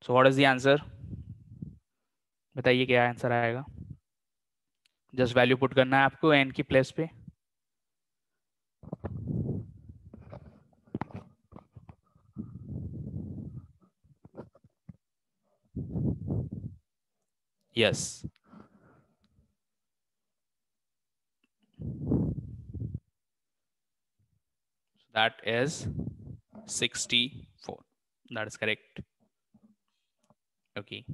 So what is the answer? बताइए क्या आंसर आएगा। जस्ट वैल्यू पुट करना है आपको एन की प्लेस पे। Yes, that is 64, that is correct. ठीक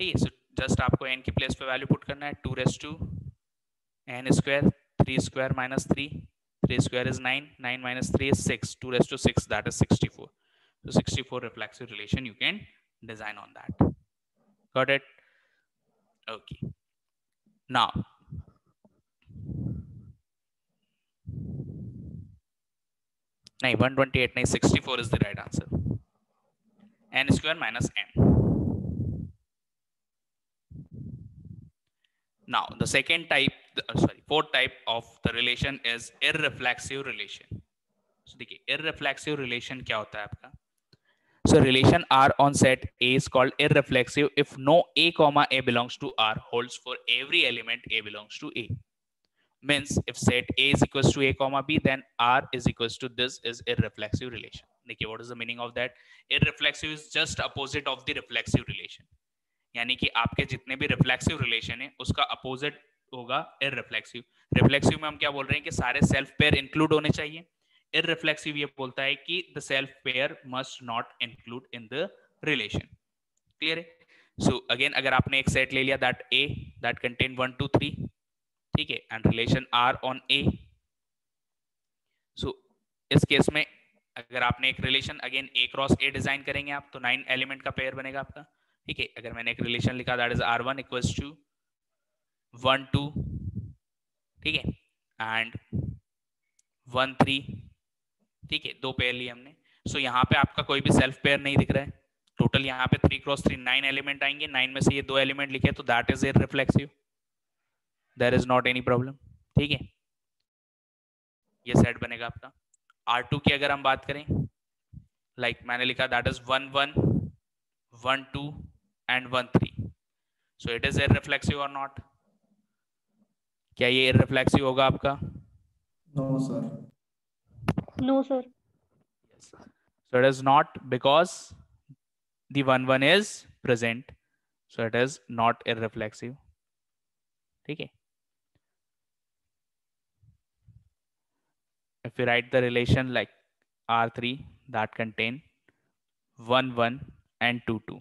है, जस्ट आपको एन की प्लेस पे वैल्यू पुट करना है। 2 n², 3² - 3, 3² is 9, 9 - 3 is 6, 2 6, that is 64. So 64 reflexive relation you can design on that. Got it? Okay. Now, नहीं 128 नहीं, 64 is the right answer. n² - n. Now the second type fourth type of the relation is irreflexive relation. So देखिए irreflexive relation क्या होता है आपका? So relation R on set A is called irreflexive if no A comma A belongs to R holds for every element A belongs to A. Means if set A is equals to A comma B, then R is equals to this is irreflexive relation. देखिए what is the meaning of that? Irreflexive is just opposite of the reflexive relation. यानी कि आपके जितने भी reflexive relation है उसका opposite होगा irreflexive. Reflexive में हम क्या बोल रहे हैं कि सारे self pair include होने चाहिए. Irreflexive ये बोलता है कि the self pair must not include in the relation. Clear है? So again अगर आपने एक set ले लिया that A that contain 1, 2, 3, ठीक है, and relation R on A. So इस केस में अगर आपने एक relation again A cross A design करेंगे आप तो 9 element का pair बनेगा आपका. ठीक है, अगर मैंने एक रिलेशन लिखा that is R1 equals to 1, 2, ठीक है, एंड 1, 3, ठीक है, दो पेयर लिए हमने. सो यहाँ पे आपका कोई भी सेल्फ पेयर नहीं दिख रहा है. टोटल यहाँ पे 3 × 3 9 एलिमेंट आएंगे. 9 में से ये 2 एलिमेंट लिखे तो that is irreflexive. There is not any problem. ठीक है, ये सेट बनेगा आपका. R2 की अगर हम बात करें, लाइक मैंने लिखा that is 1, 1, 1, 2 and 1, 3. So it is irreflexive or not? क्या ये irreflexive होगा आपका? No sir. No sir. Yes. So it is not because the 1, 1 is present. So it is not irreflexive. ठीक है. If we write the relation like R3 that contain 1, 1 and 2, 2,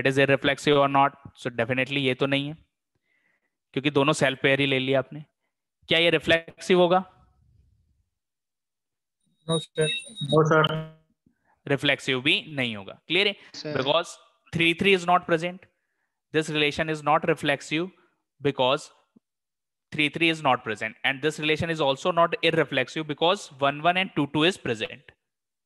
it is irreflexive or not? So definitely ये तो नहीं है क्योंकि दोनों self pair ही ले लिया आपने. क्या ये रिफ्लेक्सिव होगा? No sir. No sir. Reflexive भी नहीं होगा. क्लियर है? Because 3, 3 is not present. This relation is not reflexive because 3, 3 is not present and this relation is also not irreflexive because 1, 1 and 2, 2 is present.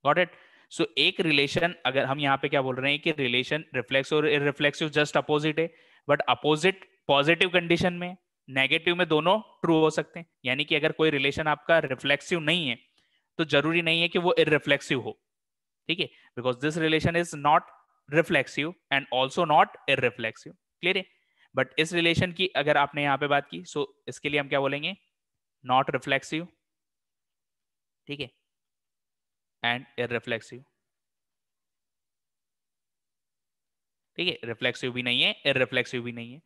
Got it? So एक relation अगर हम यहाँ पे क्या बोल रहे हैं कि रिलेशन रिफ्लेक्सिव और इररिफ्लेक्सिव जस्ट अपोजिट है, बट अपोजिट पॉजिटिव कंडीशन में, नेगेटिव में दोनों ट्रू हो सकते हैं. यानी कि अगर कोई रिलेशन आपका रिफ्लेक्सिव नहीं है तो जरूरी नहीं है कि वो इररिफ्लेक्सिव हो. ठीक है, because this relation is not reflexive and also not irreflexive. Clear है? बट इस रिलेशन की अगर आपने यहाँ पे बात की सो इसके लिए हम क्या बोलेंगे? नॉट रिफ्लेक्सिव, ठीक है, and irreflexive. ठीक है, reflexive भी नहीं है, irreflexive भी नहीं है.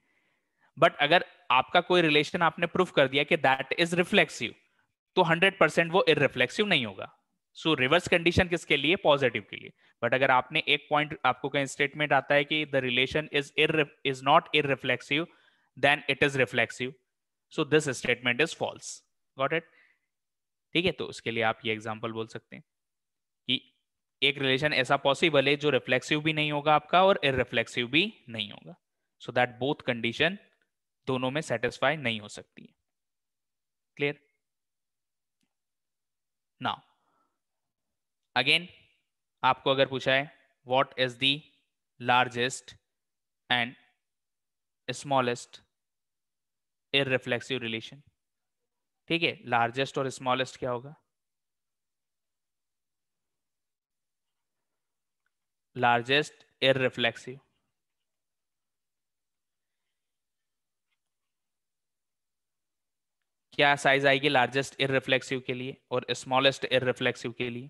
बट अगर आपका कोई रिलेशन आपने प्रूफ कर दिया कि that is reflexive, तो 100% वो irreflexive नहीं होगा. So reverse condition किसके लिए? पॉजिटिव के लिए. बट अगर आपने एक पॉइंट आपको कहीं स्टेटमेंट आता है कि the relation is not irreflexive, then it is reflexive. So this statement is false. Got it? ठीक है, तो उसके लिए आप ये एग्जाम्पल बोल सकते हैं कि एक रिलेशन ऐसा पॉसिबल है जो रिफ्लेक्सिव भी नहीं होगा आपका और इररिफ्लेक्सिव भी नहीं होगा. सो दैट बोथ कंडीशन दोनों में सेटिस्फाई नहीं हो सकती है. क्लियर? नाउ अगेन आपको अगर पूछा है what is the largest and smallest irreflexive relation. ठीक है, लार्जेस्ट और स्मॉलेस्ट क्या होगा? Largest irreflexive. क्या साइज आएगी लार्जेस्ट इररिफ्लेक्सिव के लिए और स्मॉलेस्ट इररिफ्लेक्सिव के लिए?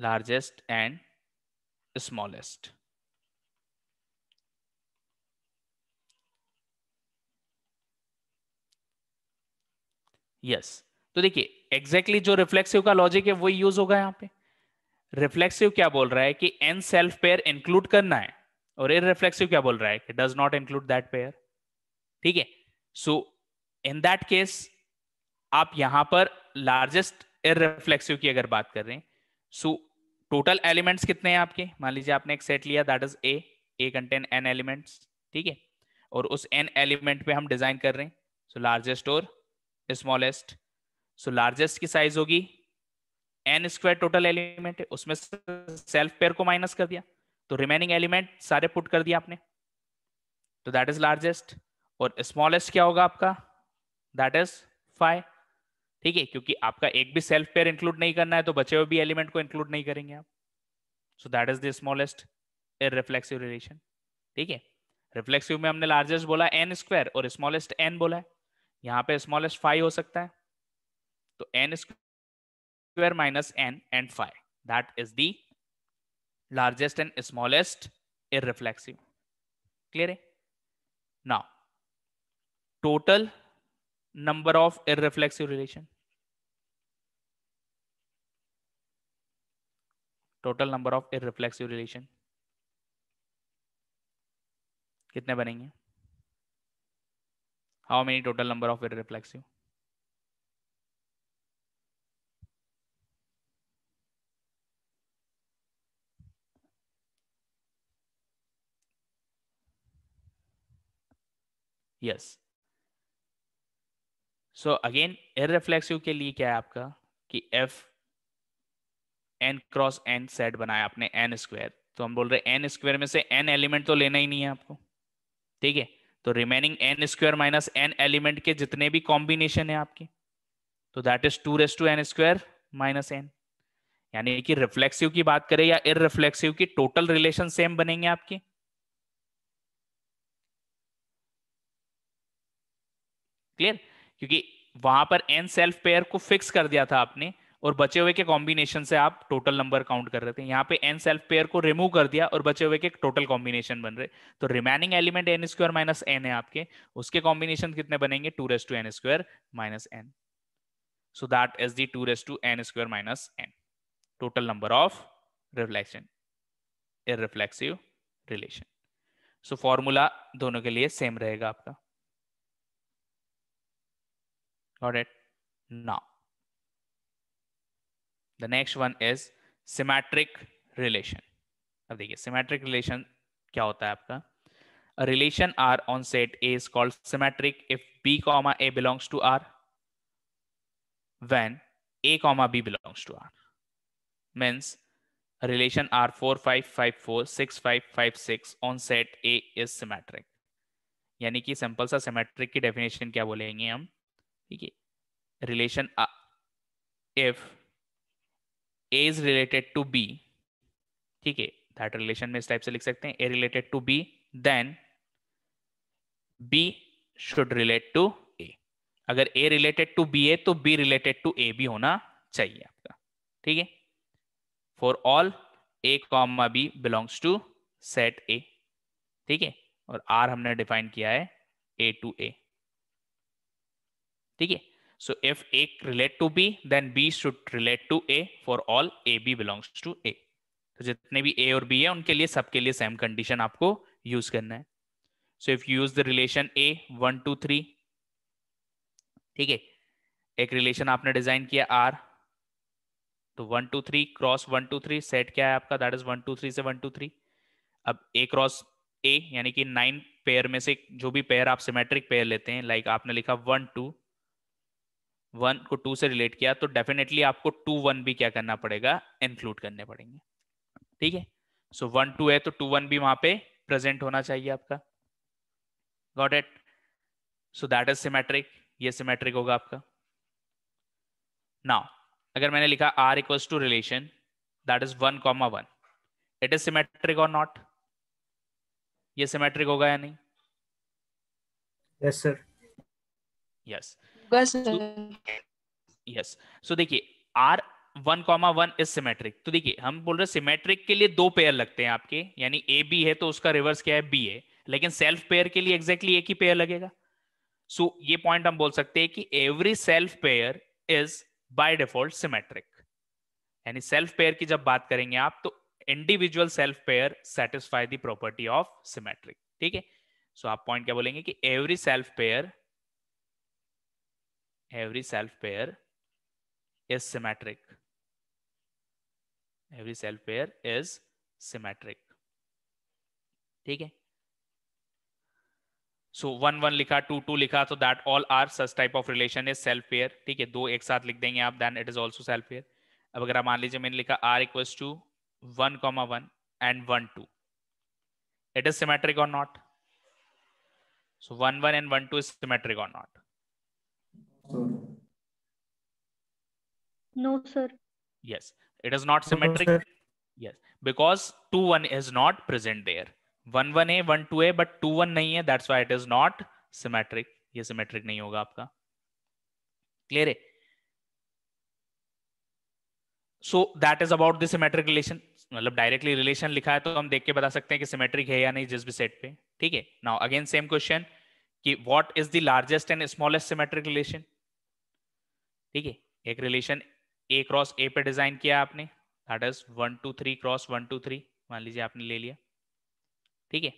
Largest and smallest. यस, तो देखिए एग्जैक्टली जो रिफ्लेक्सिव का लॉजिक है वो यूज होगा यहाँ पे. रिफ्लेक्सिव क्या बोल रहा है कि n सेल्फ पेयर इंक्लूड करना है और इररिफ्लेक्सिव क्या बोल रहा है कि does not include that pair. ठीक है, सो इन दैट केस आप यहाँ पर लार्जेस्ट इररिफ्लेक्सिव की अगर बात कर रहे हैं सो टोटल एलिमेंट्स कितने हैं आपके? मान लीजिए आपने एक सेट लिया that is A, A contain n elements. ठीक है, और उस n एलिमेंट पे हम डिजाइन कर रहे हैं. सो लार्जेस्ट और स्मॉलेस्ट. सो लार्जेस्ट की साइज होगी n स्क्वायर टोटल एलिमेंट है, उसमें सेल्फ पेयर को माइनस कर दिया तो रिमेनिंग एलिमेंट सारे पुट कर दिया आपने. तो दैट इज लार्जेस्ट, और स्मॉलेस्ट क्या होगा आपका, दैट इज 5। ठीक है, क्योंकि आपका एक भी सेल्फ पेयर इंक्लूड नहीं करना है तो बचे हुए भी एलिमेंट को इंक्लूड नहीं करेंगे आप। So that is the smallest irreflexive relation. ठीक है, रिफ्लेक्सिव में हमने लार्जेस्ट बोला एन स्क्वायर और स्मॉलेस्ट एन बोला है, यहाँ पे स्मॉलेस्ट 5 हो सकता है। तो N square minus N and 5, that is the largest and smallest irreflexive. Clear है? Now total number of irreflexive relation, total number of irreflexive relation कितने बनेंगे? How many total number of irreflexive? Yes, so again irreflexive के लिए क्या है आपका कि f n cross n set बनाया आपने n स्क्वायर, तो हम बोल रहे हैं n स्क्वायर में से n एलिमेंट तो लेना ही नहीं है आपको। ठीक है, तो remaining N square minus N element के जितने भी कॉम्बिनेशन है आपके, तो दैट इज 2 माइनस एन। यानी कि रिफ्लेक्सिव की बात करें या इररिफ्लेक्सिव की, टोटल रिलेशन सेम बनेंगे आपके। क्लियर? क्योंकि वहां पर एन सेल्फ पेयर को फिक्स कर दिया था आपने और बचे हुए के कॉम्बिनेशन से आप टोटल नंबर काउंट कर रहे थे। यहाँ पे एन सेल्फ पेयर को रिमूव कर दिया और बचे हुए के टोटल कॉम्बिनेशन बन रहे, तो remaining element n square minus n है आपके, उसके कॉम्बिनेशन कितने बनेंगे? 2 minus n. So that is the 2 minus n total number of reflection irreflexive relation. So formula दोनों के लिए सेम रहेगा आपका। Got it? Now the next one is symmetric relation. अब देखिए symmetric relation क्या होता है आपका? A relation R on set A is called symmetric if B, A belongs to R, when A, B belongs to R. Means a relation R 4, 5, 5, 4, 6, 5, 5, 6 on set A is symmetric. यानी कि simple सा symmetric की definition क्या बोलेंगे हम? ठीक है, relation if A is related to B, ठीक है, दैट रिलेशन में इस टाइप से लिख सकते हैं, A related to B then B should relate to A. अगर ए रिलेटेड टू बी है तो बी रिलेटेड टू ए भी होना चाहिए आपका। ठीक है, for all A comma B belongs to set A. ठीक है, और आर हमने डिफाइन किया है ए टू ए। ठीक है, so if A relate to B then B should relate to A for all A B belongs to A. तो जितने भी ए और बी है उनके लिए, सबके लिए सेम कंडीशन आपको यूज करना है। So if you use the relation A 1, 2, 3, ठीक है, एक रिलेशन आपने डिजाइन किया आर, तो 1, 2, 3 क्रॉस 1, 2, 3 सेट क्या है आपका? दैट इज 1, 2, 3 से 1, 2, 3। अब ए क्रॉस ए यानी कि 9 पेयर में से जो भी पेयर आप सिमेट्रिक पेयर लेते हैं, लाइक आपने लिखा 1, 2, 1 को 2 से रिलेट किया, तो डेफिनेटली आपको 2, 1 भी क्या करना पड़ेगा? इंक्लूड करने पड़ेंगे। ठीक है, सो 1, 2 है तो 2, 1 भी वहां पे प्रेजेंट होना चाहिए आपका। Got it? So that is symmetric, ये सिमेट्रिक होगा आपका। नाउ अगर मैंने लिखा R equals to relation that is 1, 1, it is symmetric और नॉट? ये सिमेट्रिक होगा या नहीं? Yes sir, yes. Yes. So, देखिए R 1, 1 is symmetric. तो देखिए हम बोल रहे symmetric के लिए 2 पेयर लगते हैं आपके, यानी A B है तो उसका रिवर्स क्या है? B है, लेकिन सेल्फ पेयर के लिए exactly एक ही पेयर लगेगा। So, ये पॉइंट हम बोल सकते हैं कि every self pair is by default symmetric. यानी सेल्फ पेयर की जब बात करेंगे आप तो individual self pair satisfy the property of symmetric. ठीक है, सो आप पॉइंट क्या बोलेंगे कि every self pair is symmetric. Every self pair is symmetric. ठीक है, so 1, 1 लिखा, 2, 2 लिखा, तो that all are such type of relation is self pair. ठीक है, 2 एक साथ लिख देंगे आप, then it is also self pair. अब अगर आप मान लीजिए मैंने लिखा r equals to 1, 1 and 1, 2, it is symmetric or not? So 1, 1 and 1, 2 is symmetric or not? No, sir. Yes, it is not symmetric. No, yes, because 2, 1 is not present there. 1, 1 है, 1, 2 है, but 2, 1 नहीं है. That's why it is not symmetric. ये symmetric नहीं होगा आपका. Clear है? So that is about the symmetric relation. मतलब डायरेक्टली रिलेशन लिखा है तो हम देख के बता सकते हैं कि सिमेट्रिक है या नहीं जिस भी सेट पे. ठीक है. नाउ अगेन सेम क्वेश्चन कि what is the largest and smallest symmetric relation. ठीक है. एक रिलेशन ए क्रॉस ए पे डिजाइन किया आपने, दैट इज 1, 2, 3 क्रॉस 1, 2, 3 मान लीजिए आपने ले लिया. ठीक है.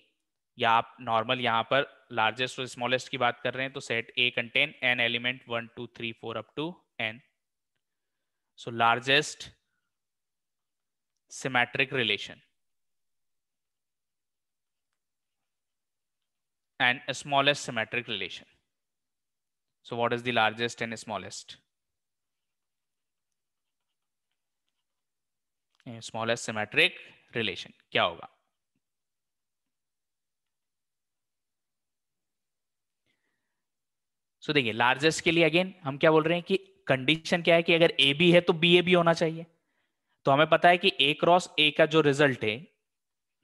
या आप नॉर्मल यहाँ पर लार्जेस्ट और स्मॉलेस्ट की बात कर रहे हैं तो set A contain N element 1, 2, 3, 4 up to n. So largest symmetric relation and a smallest symmetric relation. So what is the largest and smallest? A smallest symmetric relation क्या होगा? So देखिए largest के लिए अगेन हम क्या बोल रहे हैं कि कंडीशन क्या है कि अगर ए बी है तो बी ए बी होना चाहिए. तो हमें पता है कि ए क्रॉस ए का जो रिजल्ट है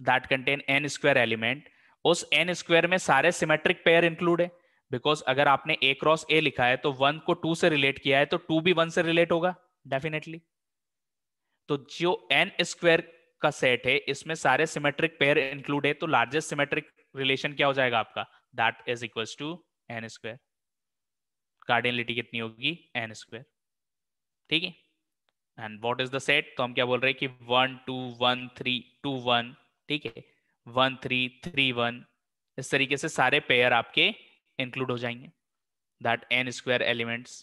that contain n square element, उस एन स्क्वायर में सारे सिमेट्रिक पेयर इंक्लूड है. बिकॉज अगर आपने ए क्रॉस ए लिखा है तो 1 को 2 से रिलेट किया है तो 2 भी 1 से रिलेट होगा डेफिनेटली. तो जो एन स्क्वायर का सेट है इसमें सारे सिमेट्रिक पेयर इंक्लूड है तो लार्जेस्ट सिमेट्रिक रिलेशन क्या हो जाएगा आपका? That is equals to N square. Cardinality कितनी होगी? N square. ठीक है. And what is the set? तो हम क्या बोल रहे हैं कि 1, 2, 1, 3, 2, 1. ठीक है. 1, 3, 3, 1 इस तरीके से सारे पेयर आपके इंक्लूड हो जाएंगे. That n square elements.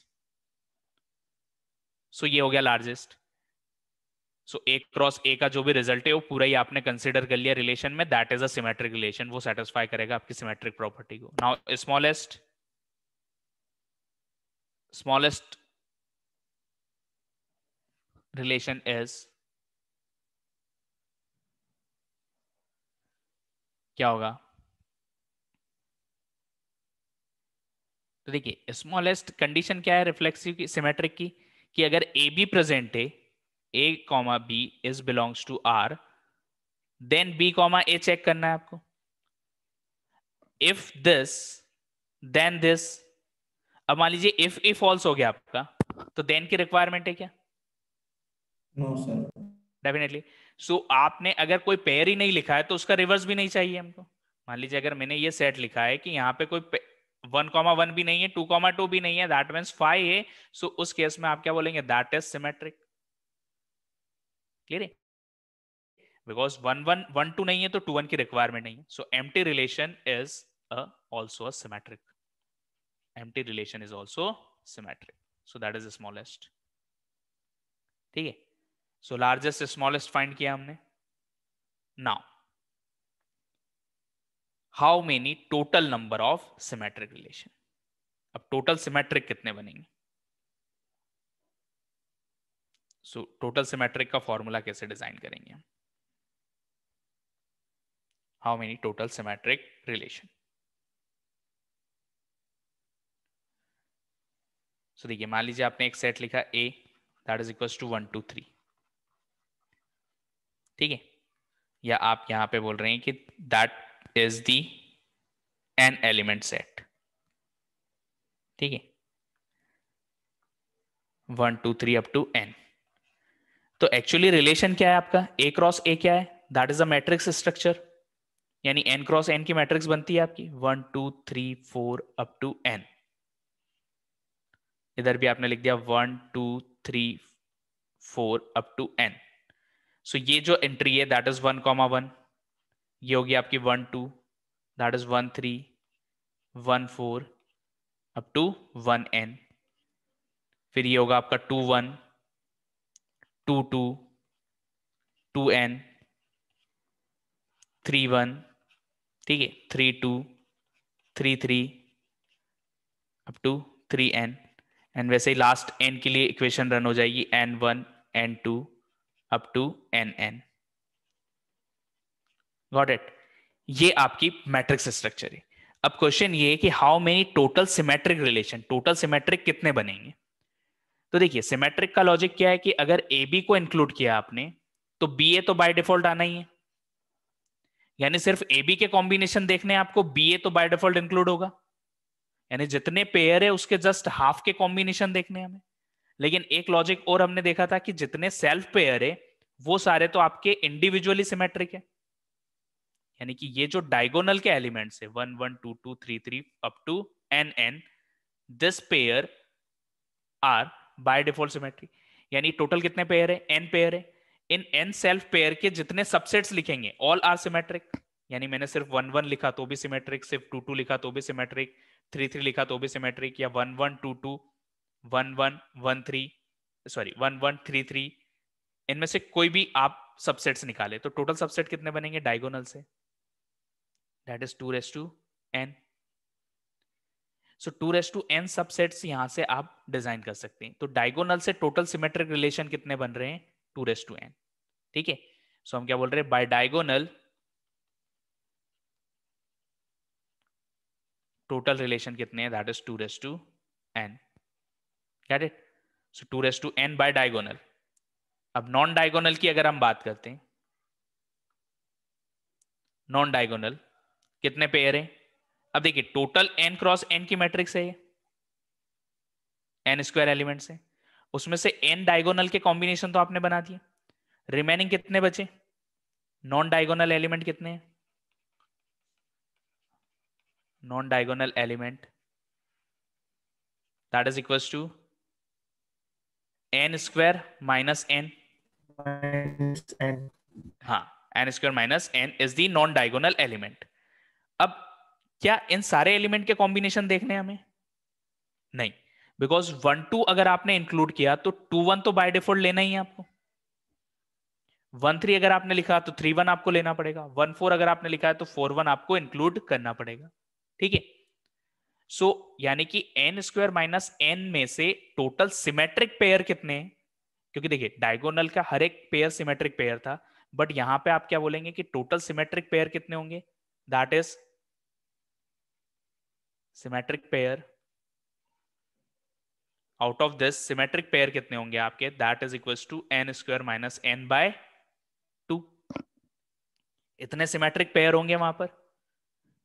So ये हो गया लार्जेस्ट. सो ए क्रॉस ए का जो भी रिजल्ट है वो पूरा ही आपने कंसिडर कर लिया रिलेशन में. That is a symmetric relation. वो सेटिस्फाई करेगा आपकी सिमेट्रिक प्रॉपर्टी को. Now smallest. Smallest relation is क्या होगा? तो देखिए स्मॉलेस्ट कंडीशन क्या है रिफ्लेक्सिव की, सिमेट्रिक की, कि अगर ए बी प्रेजेंट है, ए comma B is belongs to are, then B comma A check करना है आपको. If this then this. अब मान लीजिए इफ ए फॉल्स हो गया आपका तो देन की रिक्वायरमेंट है क्या? No, sir. Definitely. So, आपने अगर कोई पेयर ही नहीं लिखा है तो उसका रिवर्स भी नहीं चाहिए हमको. मान लीजिए अगर मैंने ये सेट लिखा है कि यहाँ पे कोई 1, 1 भी नहीं है, 2, 2 भी नहीं है, that means 5 है. So, उस केस में आप क्या बोलेंगे? That is symmetric. Clear है? Because 1, 1, 1, 2 नहीं है तो 2, 1 की रिक्वायरमेंट नहीं है. So, empty relation is also symmetric. Empty relation is also symmetric. So, that is the smallest. ठीक है. सो लार्जेस्ट स्मॉलेस्ट फाइंड किया हमने. Now how many total number of symmetric relation. अब टोटल सिमेट्रिक कितने बनेंगे? So total symmetric का formula कैसे design करेंगे हम? How many total symmetric relation. So देखिए मान लीजिए आपने एक सेट लिखा A that is equals to 1, 2, 3. ठीक है. या आप यहां पे बोल रहे हैं कि that is the n element set. ठीक है. 1, 2, 3 अप टू एन. तो एक्चुअली रिलेशन क्या है आपका? ए क्रॉस ए क्या है? That is a matrix structure, यानी एन क्रॉस एन की मैट्रिक्स बनती है आपकी 1, 2, 3, 4 अप टू एन. इधर भी आपने लिख दिया 1, 2, 3, 4 अप टू एन. सो ये जो एंट्री है दैट इज 1, 1. ये होगी आपकी 1, 2 that is 1, 3, 1, 4 up to 1n. फिर ये होगा आपका 2, 1, 2, 2, 2n 3, 1. ठीक है. 3, 2, 3, 3 अप टू 3n. एंड वैसे ही लास्ट n के लिए इक्वेशन रन हो जाएगी n1 n2 up to nn. Got it. ये आपकी मैट्रिक्स स्ट्रक्चर है. अब क्वेश्चन ये है कि how many total symmetric relation, total symmetric कितने बनेंगे। तो देखिए सिमेट्रिक का लॉजिक क्या है कि अगर ए बी को इंक्लूड किया आपने तो बी ए तो बाय डिफॉल्ट आना ही है, यानी सिर्फ ए बी के कॉम्बिनेशन देखने आपको, बी ए तो बाय डिफॉल्ट इंक्लूड होगा, यानी जितने पेयर है उसके जस्ट हाफ के कॉम्बिनेशन देखने हमें। लेकिन एक लॉजिक और हमने देखा था कि जितने सेल्फ पेयर है वो सारे तो आपके इंडिविजुअली सिमेट्रिक है, यानी कि ये जो डायगोनल के एलिमेंट्स है 1 1 2 2 3 3 up to n n, this pair are by default symmetric. यानी टोटल कितने पेयर है, n पेयर है, इन n सेल्फ पेयर के जितने सबसेट्स लिखेंगे ऑल आर सिमेट्रिक। यानी मैंने सिर्फ 1 1 लिखा तो भी सिमेट्रिक, सिर्फ 2 2 लिखा तो भी सिमेट्रिक, 3 3 लिखा तो भी सिमेट्रिक, या 1 1 2 2 1 1 1 3 सॉरी 1 1 3 3, इनमें से कोई भी आप सबसेट्स निकाले तो टोटल सबसेट कितने बनेंगे डायगोनल से, that is 2 raise to n। सो 2 रेज़ टू n सबसेट्स यहां से आप डिजाइन कर सकते हैं। तो डायगोनल से टोटल सिमेट्रिक रिलेशन कितने बन रहे हैं, 2 रेज़ टू n। ठीक है, सो हम क्या बोल रहे हैं, बाय डायगोनल टोटल रिलेशन कितने हैं, that is 2 raise to n। Got it. So 2 raise to n by diagonal. अब नॉन डायगोनल की अगर हम बात करते हैं, नॉन डायगोनल कितने पेयर हैं, अब देखिए टोटल n क्रॉस n की मैट्रिक्स है, n स्क्वायर एलिमेंट्स है, उसमें से n डायगोनल के कॉम्बिनेशन तो आपने बना दिए, रिमेनिंग कितने बचे, नॉन डायगोनल एलिमेंट कितने हैं, non diagonal element that is equals to n square minus n। हाँ, n square minus n is the non diagonal element. अब क्या इन सारे एलिमेंट के कॉम्बिनेशन देखने हमें, नहीं, बिकॉज 1 2 अगर आपने इंक्लूड किया तो 2 1 तो बाय डिफॉल्ट लेना ही है आपको, 1 3 अगर आपने लिखा तो 3 1 आपको लेना पड़ेगा, 1 4 अगर आपने लिखा है तो 4 1 आपको इंक्लूड करना पड़ेगा। ठीक है, सो यानी कि n स्क्वायर माइनस n में से टोटल सिमेट्रिक पेयर कितने हैं, क्योंकि देखिए डायगोनल का हर एक पेयर सिमेट्रिक पेयर था, बट यहां पे आप क्या बोलेंगे कि टोटल सिमेट्रिक पेयर कितने होंगे, that is symmetric pair out of this symmetric pair कितने होंगे आपके, that is equals to n square minus n by 2। इतने सिमेट्रिक पेयर होंगे वहां पर।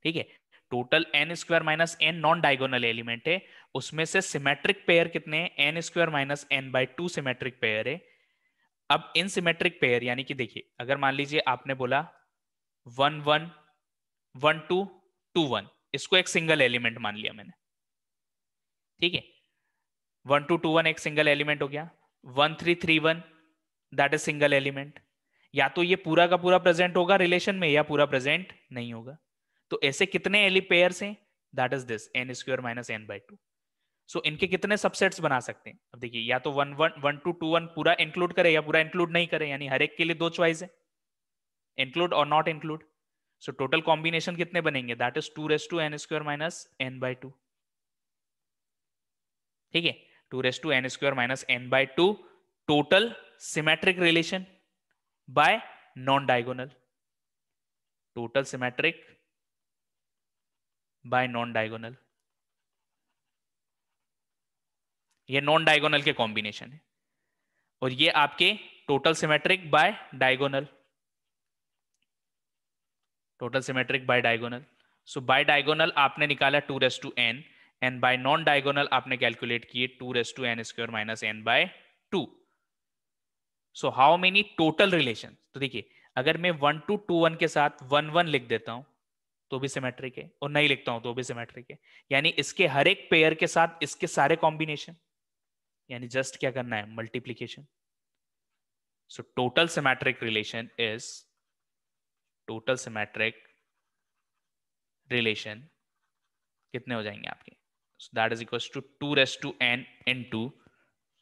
ठीक है, total n square minus n non diagonal element है, उसमें से सिमेट्रिक पेयर कितने हैं, n square minus n by 2 symmetric pair है। अब इन सिमेट्रिक पेयर यानी कि देखिए अगर मान लीजिए आपने बोला 1 1 1 2 2 1, इसको एक सिंगल एलिमेंट मान लिया मैंने। ठीक है, 1 2 2 1 एक सिंगल एलिमेंट हो गया, 1 3 3 1 दैट इज सिंगल एलिमेंट। या तो ये पूरा का पूरा प्रेजेंट होगा रिलेशन में या पूरा प्रेजेंट नहीं होगा। तो ऐसे कितने एली पेयर्स हैं, that is this n square minus n by 2। So इनके कितने सबसेट्स बना सकते हैं। अब देखिए या तो 1 1 1 2 2 1 पूरा इंक्लूड करे या पूरा इंक्लूड नहीं करे, यानी हर एक के लिए दो चॉइस है, इंक्लूड और not include. So total combination कितने बनेंगे, that is 2 raise to n square minus n by 2। ठीक है, 2 raise to n square minus n by 2 total symmetric relation by non diagonal, total symmetric by non diagonal. ये non diagonal के combination है और ये आपके total symmetric by diagonal, total symmetric by diagonal. So by diagonal आपने निकाला 2 raise to n and by non diagonal आपने calculate किए 2 raise to n square minus n by 2। So how many total relation. तो देखिए अगर मैं 1 2 2 1 के साथ 1 1 लिख देता हूं तो भी सिमेट्रिक है, और नहीं लिखता हूं तो भी सिमेट्रिक है, यानी इसके हर एक पेयर के साथ इसके सारे कॉम्बिनेशन, यानी जस्ट क्या करना है, multiplication. So total symmetric relation is, total symmetric relation कितने हो जाएंगे आपके, that is equals to 2 raise to n into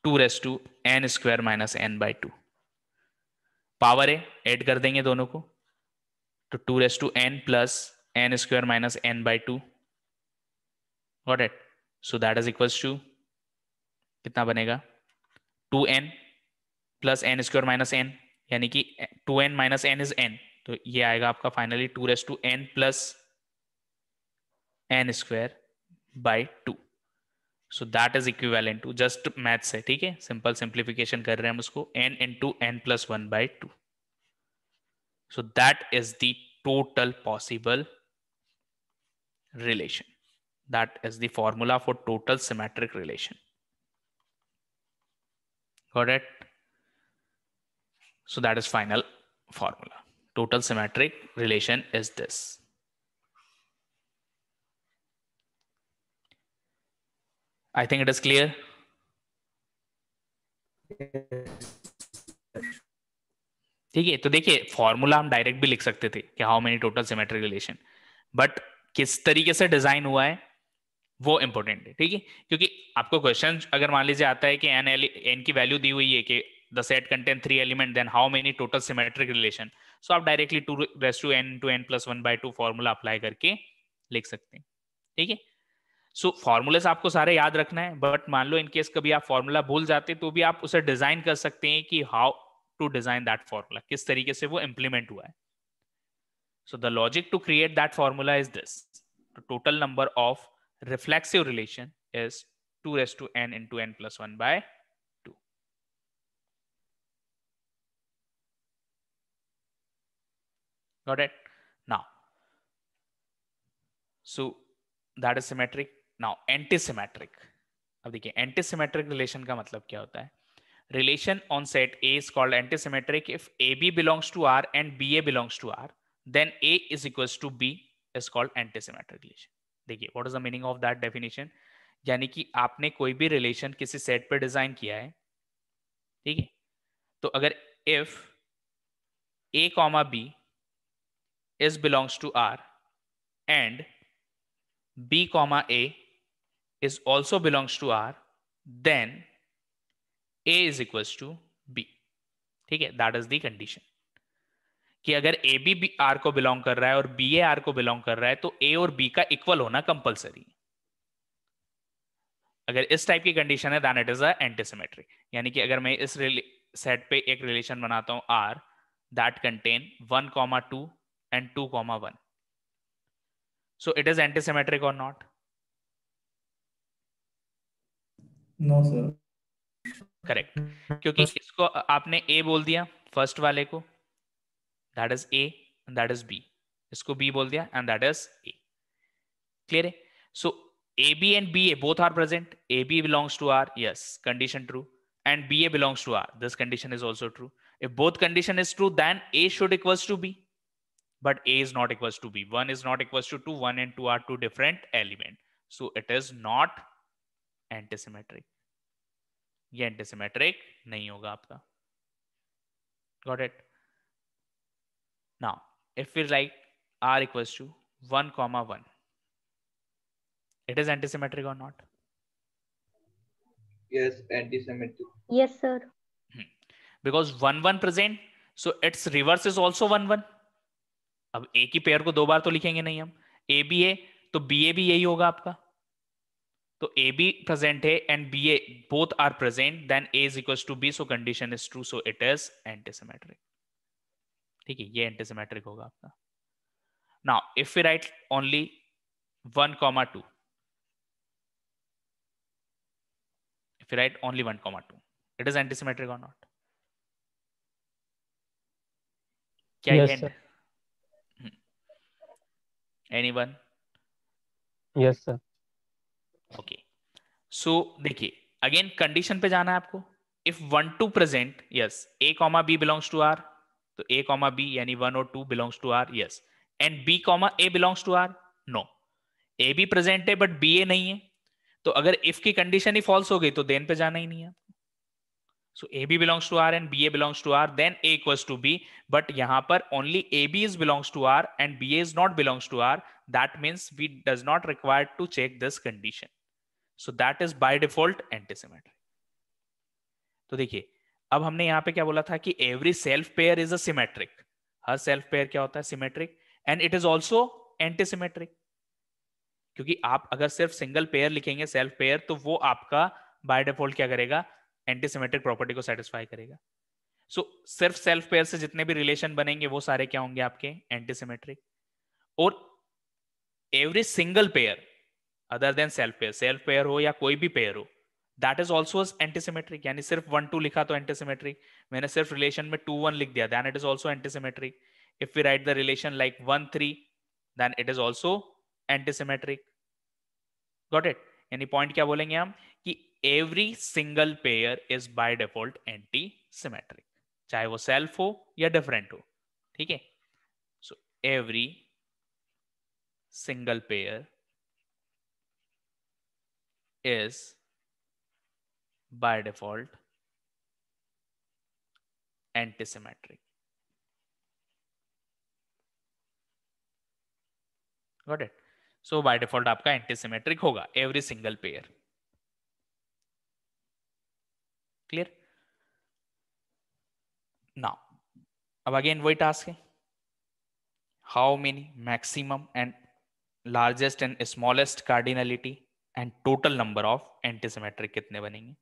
2 raise to n square minus n by 2। Power है, ऐड कर देंगे दोनों को, तो 2 raise to n plus n square minus n by 2। Got it. So that is equals to कितना बनेगा, 2n plus n square minus n, यानी कि 2n minus n is n, तो ये आएगा आपका finally 2 raise to n plus n square by 2. So that is equivalent to, just maths है ठीक है, सिंपल सिंप्लीफिकेशन कर रहे हैं हम उसको, n into n plus 1 by 2. So that is the total possible relation. That is the formula for total symmetric relation. Got it? So that is final formula. Total symmetric relation is this. I think it is clear. ठीक है, तो देखिए formula हम direct भी लिख सकते थे कि how many total symmetric relation, but किस तरीके से डिजाइन हुआ है वो इंपॉर्टेंट है ठीक है, क्योंकि आपको क्वेश्चन अगर मान लीजिए आता है कि n की वैल्यू दी हुई है कि the set contain 3 element, then how many total symmetric relation, so आप directly 2 raised to n to n plus 1 by 2 formula apply करके लिख सकते हैं ठीक है. सो फॉर्मूले आपको सारे याद रखना है, बट मान लो इनकेस कभी आप फॉर्मूला भूल जाते तो भी आप उसे डिजाइन कर सकते हैं कि how to design that formula, किस तरीके से वो इम्प्लीमेंट हुआ है. So the logic to create that formula is this, total number of reflexive relation is 2 raised to n into n plus 1 by 2. Got it? Now, so that is symmetric. Now antisymmetric. अब देखिए antisymmetric relation का मतलब क्या होता है? Relation on set A is called antisymmetric if AB belongs to R and BA belongs to R, then A is equals to B is called antisymmetric relation. देखिए what is the meaning of that definition? यानी कि आपने कोई भी relation किसी set पर design किया है, ठीक है? तो अगर if A comma B is belongs to R and B comma A is also belongs to R, then A is equals to B. ठीक है, that is the condition. कि अगर A B R को belong कर रहा है और B A R को belong कर रहा है तो A और B का equal होना compulsory. अगर इस type की condition है then it is a antisymmetric. यानी कि अगर मैं इस set पे एक relation बनाता हूँ R that contain 1, 2 and 2, 1. So it is antisymmetric or not? No sir. Correct. क्योंकि इसको आपने A बोल दिया फर्स्ट वाले को, that is A and that is B. इसको B बोल दिया and that is A. Clear है? So AB and BA both are present. AB belongs to R. Yes, condition true. And BA belongs to R. This condition is also true. If both condition is true, then A should equals to B. But A is not equals to B. 1 is not equals to 2. 1 and 2 are two different element. So it is not antisymmetric. ये antisymmetric नहीं होगा आपका. Got it? Now, if we like R equals to 1, 1, it is antisymmetric or not? Yes, antisymmetric. Yes, sir. Because 1, 1 present, so its reverse is also 1, 1. अब A की pair को दो बार तो लिखेंगे नहीं हम, ए बी है तो बी ए भी यही होगा आपका, तो ए बी प्रेजेंट है and B A both are present, then A is equals to B, so condition is true, so it is antisymmetric. ठीक है, ये एंटीसिमेट्रिक होगा आपका. Now if we write only 1, 2, if you write only 1, 2, it is antisymmetric और not? क्या है anyone? yes sir. okay, so देखिए again condition पे जाना है आपको. if 1, 2 present, yes, a, b belongs to r, तो a, b यानी 1 और 2 belongs to r, yes, and b, a belongs to r, no, a b present है but b a नहीं है, तो अगर if की condition ही false हो गई तो then पे जाना ही नहीं है. so a b belongs to r and b a belongs to r, then a equals to b, but yahan par only a b is belongs to r and b a is not belongs to r, that means we does not required to check this condition, so that is by default antisymmetric. तो देखिए अब हमने यहाँ पे क्या बोला था कि every self pair is a symmetric, her self pair क्या होता है symmetric, and it is also antisymmetric, क्योंकि आप अगर सिर्फ single pair लिखेंगे self pair तो वो आपका by default क्या करेगा, एंटीसिमेट्रिक प्रॉपर्टी को सेटिस्फाई करेगा. सो सिर्फ सेल्फ पेयर से जितने भी रिलेशन बनेंगे वो सारे क्या होंगे आपके एंटीसिमेट्रिक, और every single pair other than self pair हो या कोई भी pair हो, that is also antisymmetric. यानी सिर्फ 1 2 लिखा तो antisymmetric, मैंने सिर्फ relation में 2 1 लिख दिया then it is also antisymmetric. If we write the relation like 1 3 then it is also antisymmetric. Got it? यानी point क्या बोलेंगे हम कि every single pair is by default antisymmetric, चाहे वो self हो या different हो. ठीक है, so every single pair is by default antisymmetric. Got it? So by default आपका antisymmetric होगा every single pair. Clear? Now अब again वही task है, how many maximum and largest and smallest cardinality and total number of antisymmetric कितने बनेंगे.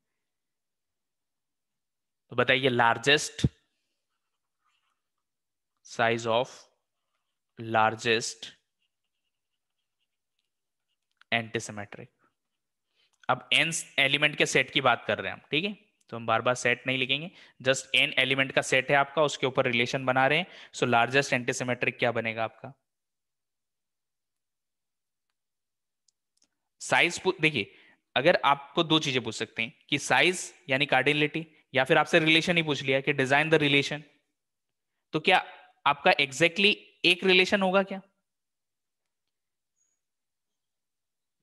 तो बताइए largest, size of largest antisymmetric. अब n एलिमेंट के सेट की बात कर रहे हैं हम. ठीक है, तो हम बार बार सेट नहीं लिखेंगे, जस्ट n एलिमेंट का सेट है आपका, उसके ऊपर रिलेशन बना रहे हैं. सो लार्जेस्ट एंटीसिमेट्रिक क्या बनेगा आपका, साइज. देखिए अगर आपको दो चीजें पूछ सकते हैं कि साइज यानी कार्डिनलिटी, या फिर आपसे रिलेशन ही पूछ लिया कि डिजाइन द रिलेशन, तो क्या आपका एग्जैक्टली एक रिलेशन होगा क्या.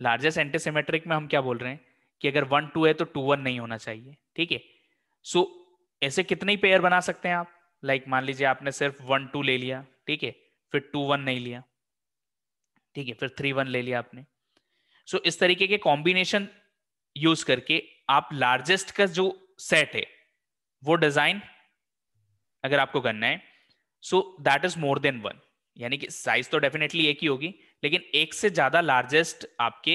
लार्जेस्ट एंटीसिमेट्रिक में हम क्या बोल रहे हैं कि अगर 1 2 है तो 2 1 नहीं होना चाहिए. ठीक है, सो ऐसे कितने पेयर बना सकते हैं आप. लाइक मान लीजिए आपने सिर्फ 1 2 ले लिया, ठीक है, फिर 2 1 नहीं लिया, ठीक है, फिर 3 1 ले लिया आपने. सो इस तरीके के कॉम्बिनेशन यूज करके आप लार्जेस्ट का जो सेट है वो डिजाइन अगर आपको करना है, so that is more than 1. यानी कि साइज तो डेफिनेटली एक ही होगी, लेकिन एक से ज्यादा लार्जेस्ट आपके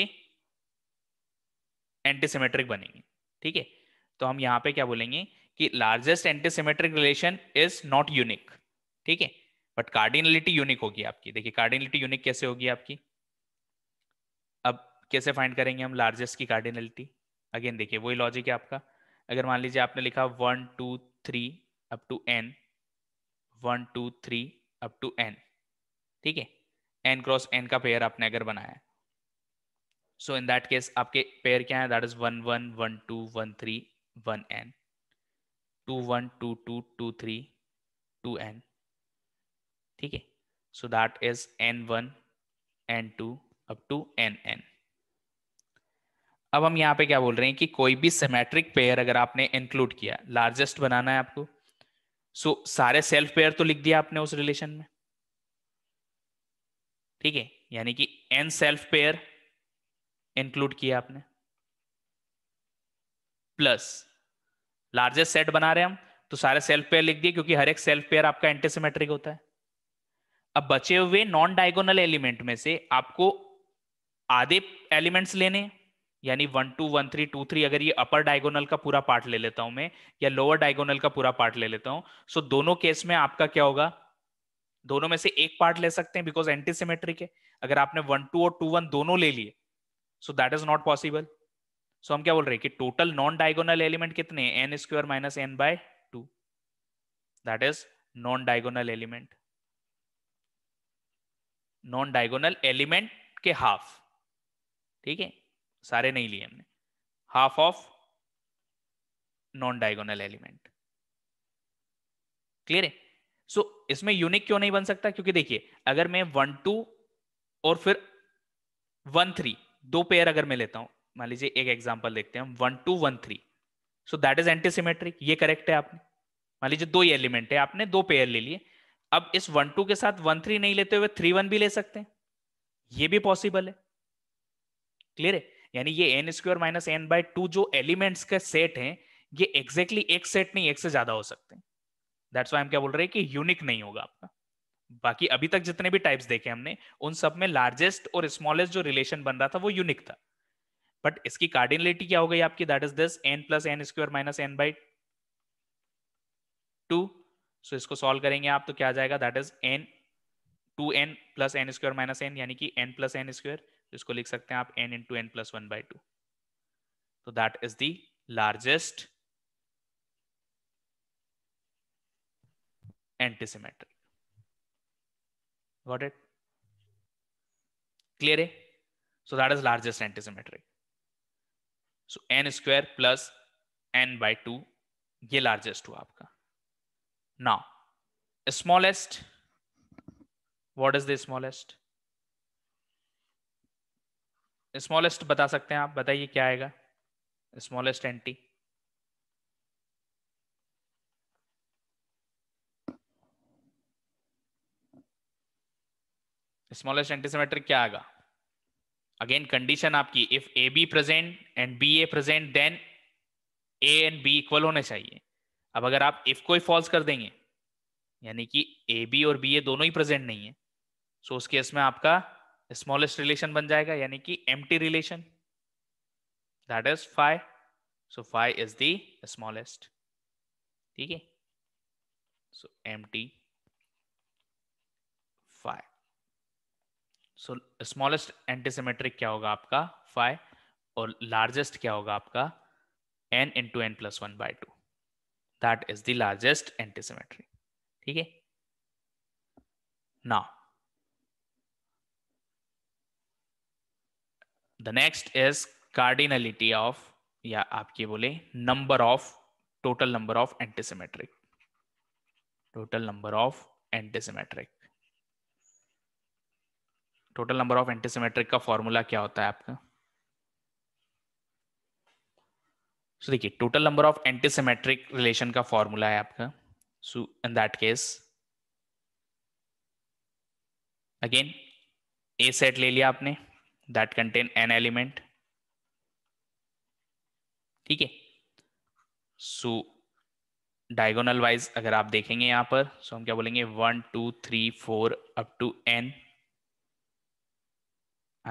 एंटीसिमेट्रिक बनेंगे. ठीक है, तो हम यहां पे क्या बोलेंगे कि largest antisymmetric relation is not unique. ठीक है, बट कार्डिनलिटी यूनिक होगी आपकी. देखिए कार्डिनलिटी यूनिक कैसे होगी आपकी, अब कैसे फाइंड करेंगे हम लार्जेस्ट की कार्डिनलिटी. अगेन देखिए वही लॉजिक है आपका. अगर मान लीजिए आपने लिखा 1 2 3 up to n, 1 2 3 up to n, ठीक है, n क्रॉस n का पेयर आपने अगर बनाया, सो इन दैट केस आपके पेयर क्या है, दैट इज 1 1 1 2 1 3 1 n, 2 1 2 2 2 3 2 n. ठीक है, so that is n 1 n 2 up to n n. अब हम यहाँ पे क्या बोल रहे हैं कि कोई भी सिमेट्रिक पेयर अगर आपने इंक्लूड किया, लार्जेस्ट बनाना है आपको, सो सारे सेल्फ पेयर तो लिख दिया आपने उस रिलेशन में. ठीक है, यानी कि n सेल्फ पेयर इंक्लूड किया आपने, प्लस लार्जेस्ट सेट बना रहे हैं हम, तो सारे सेल्फ पेयर लिख दिए क्योंकि हर एक सेल्फ पेयर आपका एंटीसिमेट्रिक होता है. अब बचे हुए नॉन डायगोनल एलिमेंट में से आपको आधे एलिमेंट्स लेने, यानी 1 2 1 3 2 3. अगर ये अपर डायगोनल का पूरा पार्ट ले लेता हूं मैं, या लोअर डायगोनल का पूरा पार्ट ले लेता हूं, सो दोनों केस में आपका क्या होगा, दोनों में से एक पार्ट ले सकते हैं बिकॉज एंटीसिमेट्रिक है. अगर आपने 1 2 और 2 1 दोनों ले लिए, so that is not possible. So हम क्या बोल रहे हैं कि टोटल नॉन डायगोनल एलिमेंट कितने, n² - n/2, that is non diagonal element. Non diagonal element के हाफ, ठीक है, सारे नहीं लिए हमने, half of non diagonal element. Clear है. सो इसमें यूनिक क्यों नहीं बन सकता, क्योंकि देखिए अगर मैं 1 2 और फिर 1 3 दो पेयर अगर मैं लेता हूं, मान लीजिए एक एग्जांपल देखते हैं हम, 1 2 1 3, सो दैट इज एंटीसिमेट्रिक. ये करेक्ट है आपने. मान लीजिए दो ही एलिमेंट है, आपने दो पेयर ले लिए. अब इस 1 2 के साथ 1 3 नहीं लेते हुए 3 1 भी ले सकते हैं, ये भी पॉसिबल है. क्लियर है. यानी ये n² - n/2 जो एलिमेंट्स का सेट हैं, ये एग्जैक्टली एक सेट नहीं, एक से ज्यादा हो सकते हैं. दैट्स व्हाई हम क्या बोल रहे हैं कि यूनिक नहीं होगा आपका. बाकी अभी तक जितने भी टाइप्स देखे हमने, उन सब में लार्जेस्ट और स्मॉलेस्ट जो रिलेशन बन रहा था वो यूनिक था. बट इसकी कार्डिनलिटी क्या हो गई आपकी, that is this n + n² - n/2. So इसको सॉल्व करेंगे आप तो क्या आ जाएगा, that is n 2n plus n square minus n यानी कि एन प्लस एन स्क्वायर, इसको लिख सकते हैं आप एन इंटू एन प्लस 1/2. तो that is the largest antisymmetric. Got it? Clear? So that is largest antisymmetric. So n square plus n/2 ये largest हुआ आपका. Now smallest. What is the smallest? Smallest बता सकते हैं आप, बताइए क्या आएगा smallest anti. स्मॉलेस्ट एंटीसिमेट्रिक क्या आएगा? अगेन कंडीशन आपकी if A B present and B A present then A and B equal होने चाहिए. अब अगर आप इफ को ही फॉल्स कर देंगे यानी कि ए बी और बी ए दोनों ही प्रेजेंट नहीं है, सो उस केस में आपका स्मॉलेस्ट रिलेशन बन जाएगा यानी कि empty relation, that is phi. So phi is the smallest. ठीक है, so empty phi. So smallest antisymmetric क्या होगा आपका 5 और लार्जेस्ट क्या होगा आपका n into n plus 1/2. That is the largest antisymmetric. ठीक है, now the next is cardinality of या आपके बोले number of total number of antisymmetric. Total number of antisymmetric, total number of antisymmetric का फॉर्मूला क्या होता है आपका? सो देखिए total number of antisymmetric relation का फॉर्मूला है आपका. So in that case again a set ले लिया आपने दैट कंटेन एन एलिमेंट. ठीक है, सो डायगोनल वाइज अगर आप देखेंगे यहां पर सो हम क्या बोलेंगे 1 2 3 4 up to n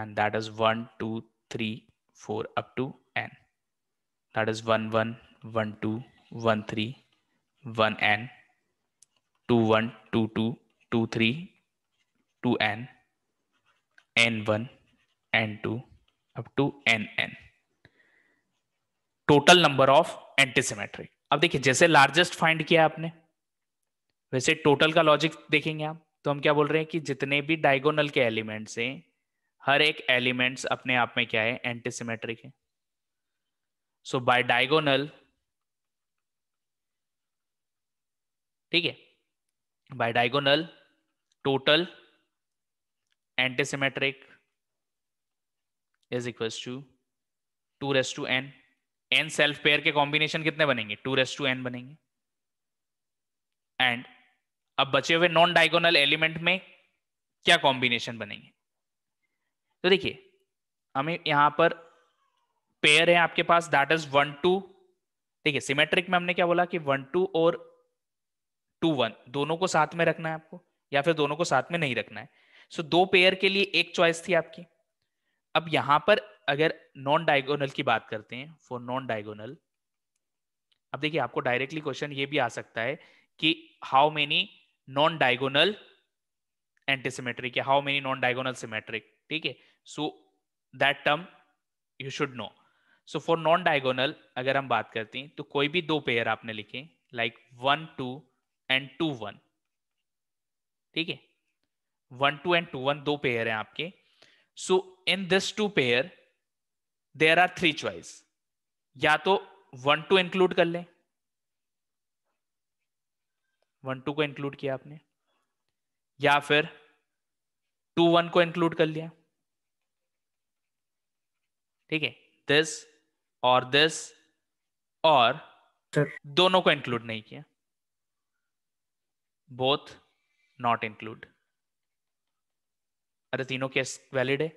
and that is 1 2 3 4 up to n. That is 1 1 1 2 1 3 1 n 2 1 2 2 2 3 2 n n 1 n 2 up to n. Total number of antisymmetric. अब देखिए जैसे लार्जेस्ट फाइंड किया आपने वैसे टोटल का लॉजिक देखेंगे आप तो हम क्या बोल रहे हैं कि जितने भी डायगोनल के एलिमेंट्स हैं हर एक एलिमेंट्स अपने आप में क्या है एंटीसिमेट्रिक है. सो बाय डायगोनल, ठीक है, by diagonal total antisymmetric is equals to 2 raise to n. n self pair के कॉम्बिनेशन कितने बनेंगे 2 रेज़ टू n बनेंगे. एंड अब बचे हुए नॉन डायगोनल एलिमेंट में क्या कॉम्बिनेशन बनेंगे? तो देखिए हमें यहां पर पेयर है आपके पास दैट इज 1 2. ठीक है, सिमेट्रिक में हमने क्या बोला कि 1 2 और 2 1 दोनों को साथ में रखना है आपको या फिर दोनों को साथ में नहीं रखना है. सो दो पेयर के लिए एक चॉइस थी आपकी. अब यहां पर अगर नॉन डायगोनल की बात करते हैं फॉर नॉन डायगोनल, अब देखिए आपको डायरेक्टली क्वेश्चन ये भी आ सकता है कि how many non diagonal antisymmetric या how many non diagonal symmetric. ठीक है, so that term you should know. So for non diagonal अगर हम बात करते हैं तो कोई भी दो पेयर आपने लिखे लाइक 1 2 एंड 2 1. ठीक है, 1 2 एंड 2 1 दो पेयर हैं आपके. So in this two pair there are 3 choice. या तो 1 2 इंक्लूड कर लें, 1 2 को इंक्लूड किया आपने, या फिर 2 1 को इंक्लूड कर लिया. ठीक है, दिस और दोनों को इंक्लूड नहीं किया, बोथ नॉट इंक्लूड. अरे तीनों केस वैलिड है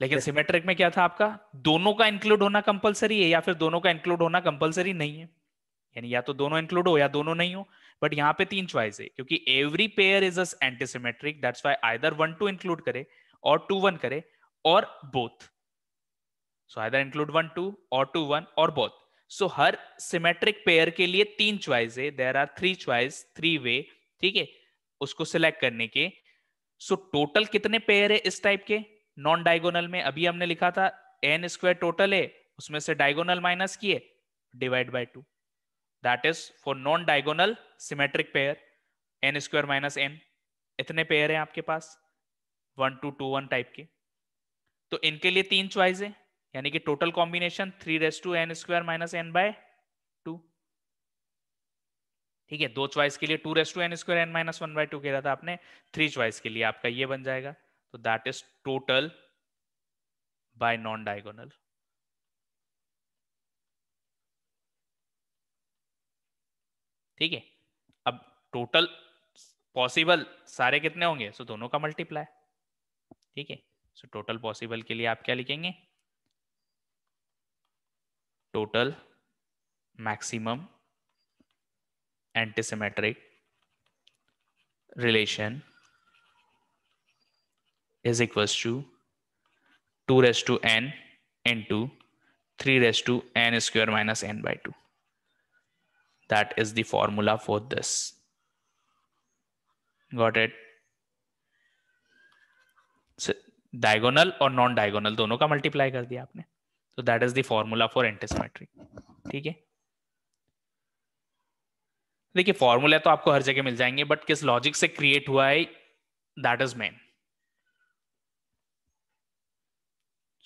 लेकिन सिमेट्रिक में क्या था आपका दोनों का इंक्लूड होना कंपलसरी है या फिर दोनों का इंक्लूड होना कंपलसरी नहीं है. यानी या तो दोनों इंक्लूड हो या दोनों नहीं हो. बट यहाँ पे 3 चॉइस है क्योंकि every pair is antisymmetric. That's why either 1 2 include करे और 2 1 करे और बोथ. सो आइदर इंक्लूड 1 2 और 2 1 और बोथ. सो हर सिमेट्रिक पेयर के लिए 3 चॉइस है. There are 3 choice 3 way. ठीक है, उसको सिलेक्ट करने के। सो टोटल कितने पेयर है इस टाइप के नॉन डायगोनल में? अभी हमने लिखा था एन स्क्वायर टोटल है, उसमें से डायगोनल माइनस किए divide by 2, that is for non diagonal symmetric pair n square minus n. इतने पेयर हैं आपके पास 1 2 2 1 टाइप के, तो इनके लिए 3 चॉइस है, यानी कि total combination 3 raise to N square minus n by 2। ठीक है, 2 चॉइस के लिए 2 raise to N square n minus 1 by 2 कह रहा था आपने, 3 चॉइस के लिए आपका ये बन जाएगा। तो that is total by non diagonal. ठीक है, अब टोटल पॉसिबल सारे कितने होंगे? सो दोनों का मल्टीप्लाई। ठीक है, सो टोटल पॉसिबल के लिए आप क्या लिखेंगे? Total maximum antisymmetric relation is equals to 2 raise to n into 3 raise to N square minus n by 2। That is the formula for this. Got it? So, diagonal और non diagonal दोनों का multiply कर दिया आपने, तो that is the formula for antisymmetry. ठीक है, देखिए फॉर्मूला तो आपको हर जगह मिल जाएंगे, बट किस लॉजिक से क्रिएट हुआ है that is main.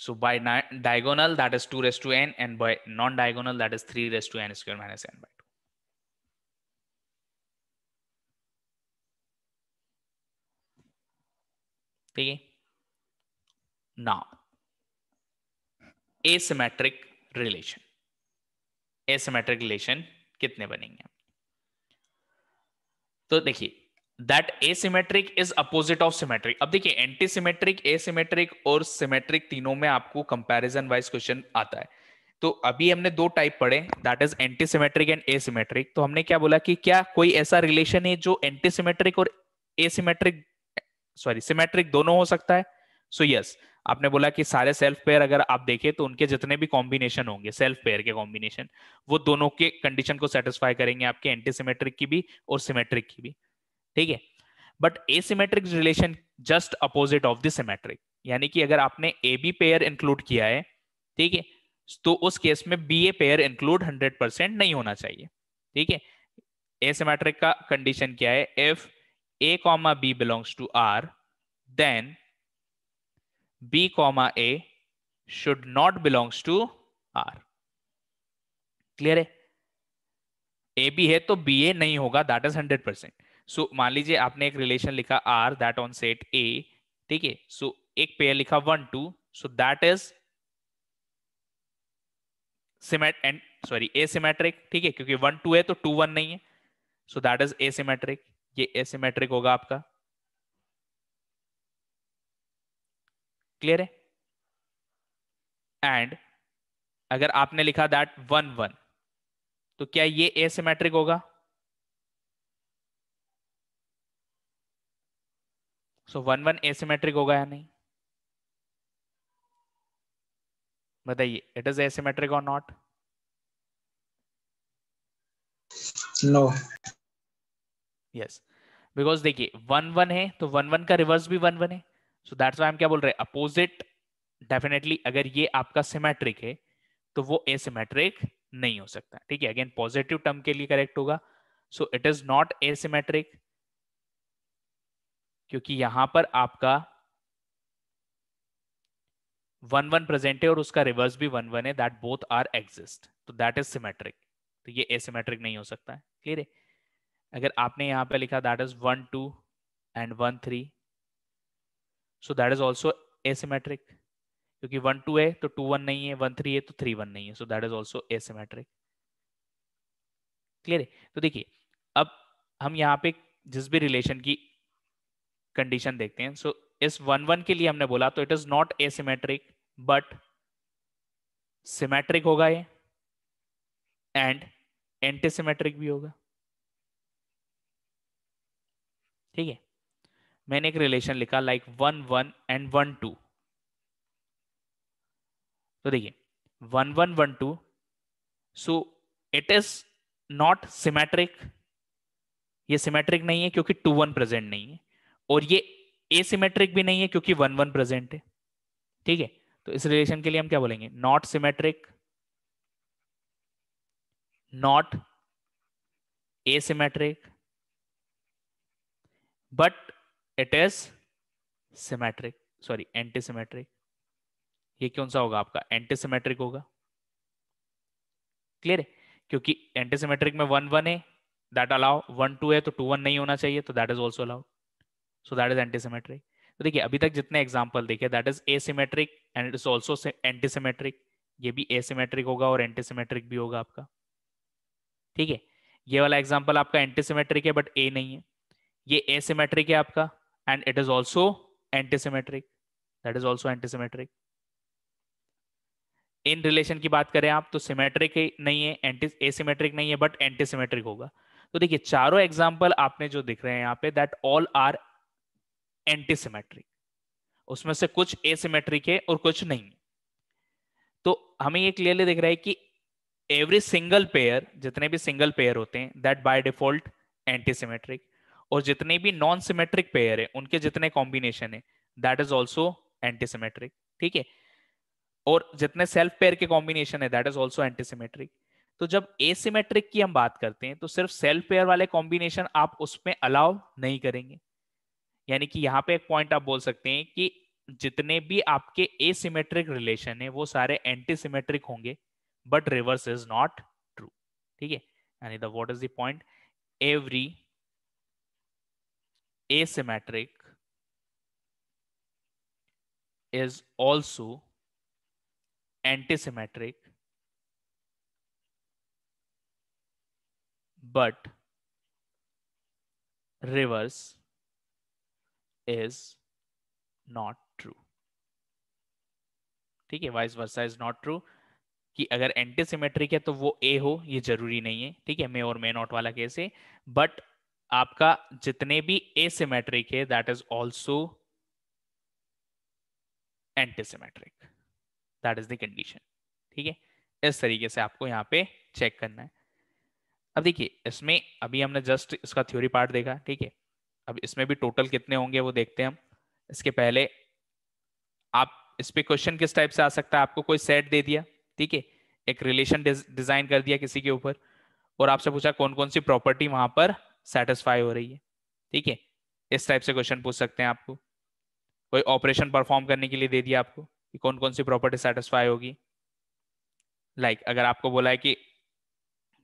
So by diagonal that is 2 raise to n, and by non diagonal that is 3 raise to N square minus n by 2. ठीक है, now asymmetric relation कितने बनेंगे? तो देखिए That asymmetric is opposite of symmetric. अब देखिए antisymmetric, asymmetric और symmetric तीनों में आपको कंपैरिजन वाइज क्वेश्चन आता है। तो अभी हमने 2 टाइप पढ़े, that is antisymmetric and asymmetric. तो हमने क्या बोला कि क्या कोई ऐसा रिलेशन है जो एंटीसिमेट्रिक और एसिमेट्रिक सिमेट्रिक दोनों हो सकता है? सो यस, आपने बोला कि सारे सेल्फ पेयर अगर आप देखें तो उनके जितने भी कॉम्बिनेशन होंगे सेल्फ पेयर के कॉम्बिनेशन, वो दोनों के कंडीशन को सेटिस्फाई करेंगे, आपके एंटीसिमेट्रिक की भी और सिमेट्रिक की भी। ठीक है, but asymmetric relation just opposite of the symmetric, यानी कि अगर आपने ए बी पेयर इंक्लूड किया है, ठीक है, तो उस केस में बी ए पेयर इंक्लूड 100% नहीं होना चाहिए। ठीक है, एसिमेट्रिक का कंडीशन क्या है? If A comma B belongs to are, then B comma a should not belongs to R. Clear है? ए बी है तो बी ए नहीं होगा, दैट इज 100%। सो मान लीजिए आपने एक रिलेशन लिखा R that on set A, ठीक है, सो एक पेयर लिखा 1 2, सो दैट इज एसिमेट्रिक। ठीक है, क्योंकि 1 2 है तो 2 1 नहीं है, सो दैट इज एसिमेट्रिक। ये एसिमेट्रिक होगा आपका। क्लियर है? एंड अगर आपने लिखा दैट 1 1, तो क्या ये एसिमेट्रिक होगा? सो 1 1 एसिमेट्रिक होगा या नहीं? बताइए, इट इज एसिमेट्रिक और नॉट? नो। यस, बिकॉज देखिए 1 1 है तो 1 1 का रिवर्स भी 1 1 है, सो दैट्स व्हाई हम क्या बोल रहे हैं, अपोजिट डेफिनेटली। अगर ये आपका सिमेट्रिक है तो वो एसिमेट्रिक नहीं हो सकता। ठीक है, अगेन पॉजिटिव टर्म के लिए करेक्ट होगा। So it is not asymmetric, क्योंकि यहां पर आपका 1 1 प्रेजेंट है और उसका रिवर्स भी 1 1 है, दैट बोथ आर एग्जिस्ट, तो दैट इज सिमेट्रिक। तो ये एसिमेट्रिक नहीं हो सकता है। क्लियर है? अगर आपने यहां पे लिखा that is 1 2 and 1 3, so that is also asymmetric, क्योंकि 1 2 है तो 2 1 नहीं है, 1 3 है तो 3 1 नहीं है, so that is also asymmetric. Clear है? तो देखिए अब हम यहाँ पे जिस भी रिलेशन की कंडीशन देखते हैं, सो इस 1 1 के लिए हमने बोला तो it is not asymmetric but symmetric होगा ये, एंड एंटीसिमेट्रिक भी होगा। ठीक है, मैंने एक रिलेशन लिखा लाइक 1 1 एंड 1 2, तो देखिए 1 1 1 2, so it is not symmetric, ये सिमेट्रिक नहीं है क्योंकि 2-1 प्रेजेंट नहीं है, और ये एसिमेट्रिक भी नहीं है क्योंकि 1-1 प्रेजेंट है। ठीक है, तो इस रिलेशन के लिए हम क्या बोलेंगे, not symmetric, not asymmetric, but it is symmetric, sorry antisymmetric. ये कौन सा होगा आपका, एंटीसिमेट्रिक होगा। क्लियर है, क्योंकि एंटीसिमेट्रिक में 1-1 है, दैट अलाउ, 1-2 है तो 2-1 नहीं होना चाहिए, तो that is also allowed, so that is antisymmetric. तो देखिए अभी तक जितने एग्जाम्पल देखे, that is asymmetric and it is also antisymmetric, ये भी एसिमेट्रिक होगा और एंटीसिमेट्रिक भी होगा आपका। ठीक है, ये वाला एग्जाम्पल आपका एंटीसिमेट्रिक है बट ए नहीं है, ये एसिमेट्रिक है आपका and it is also antisymmetric, that is also antisymmetric. इन रिलेशन की बात करें आप तो सिमेट्रिक नहीं है, एंटी एसिमेट्रिक नहीं है बट एंटीसिमेट्रिक होगा। तो देखिए चारों एग्जाम्पल आपने जो दिख रहे हैं यहाँ पे, दैट ऑल आर एंटीसिमेट्रिक, उसमें से कुछ एसिमेट्रिक है और कुछ नहीं है। तो हमें ये क्लियरली दिख रहा है कि एवरी सिंगल पेयर, जितने भी सिंगल पेयर होते हैं दैट बाय डिफॉल्ट एंटीसिमेट्रिक, और जितने भी नॉन सिमेट्रिक पेयर है उनके जितने कॉम्बिनेशन है दैट इज ऑल्सो एंटीसिमेट्रिक। ठीक है, और जितने सेल्फ पेयर के कॉम्बिनेशन है दैट इज ऑल्सो एंटीसिमेट्रिक। तो जब एसिमेट्रिक की हम बात करते हैं तो सिर्फ सेल्फ पेयर वाले कॉम्बिनेशन आप उसमें अलाउ नहीं करेंगे, यानी कि यहाँ पे एक पॉइंट आप बोल सकते हैं कि जितने भी आपके एसिमेट्रिक रिलेशन है वो सारे एंटीसिमेट्रिक होंगे, but reverse is not true. ठीक है, यानी the what is the point, every asymmetric is also antisymmetric, but reverse is not true। ठीक है, vice versa is not true, कि अगर एंटीसिमेट्रिक है तो वो ए हो ये जरूरी नहीं है। ठीक है, मे और मे नॉट वाला केस है, बट आपका जितने भी एसिमेट्रिक है that is also antisymmetric, that is the condition. ठीक है, इस तरीके से आपको यहाँ पे चेक करना है। अब देखिए इसमें अभी हमने जस्ट इसका थ्योरी पार्ट देखा। ठीक है, अब इसमें भी टोटल कितने होंगे वो देखते हैं हम। इसके पहले आप इस पे क्वेश्चन किस टाइप से आ सकता है, आपको कोई सेट दे दिया, ठीक है, एक रिलेशन डिजाइन कर दिया किसी के ऊपर, और आपसे पूछा कौन कौन सी प्रॉपर्टी वहां पर सेटिस्फाई हो रही है। ठीक है, इस टाइप से क्वेश्चन पूछ सकते हैं आपको। कोई ऑपरेशन परफॉर्म करने के लिए दे दिया आपको कि कौन कौन सी प्रॉपर्टी सेटिस्फाई होगी, लाइक अगर आपको बोला है कि,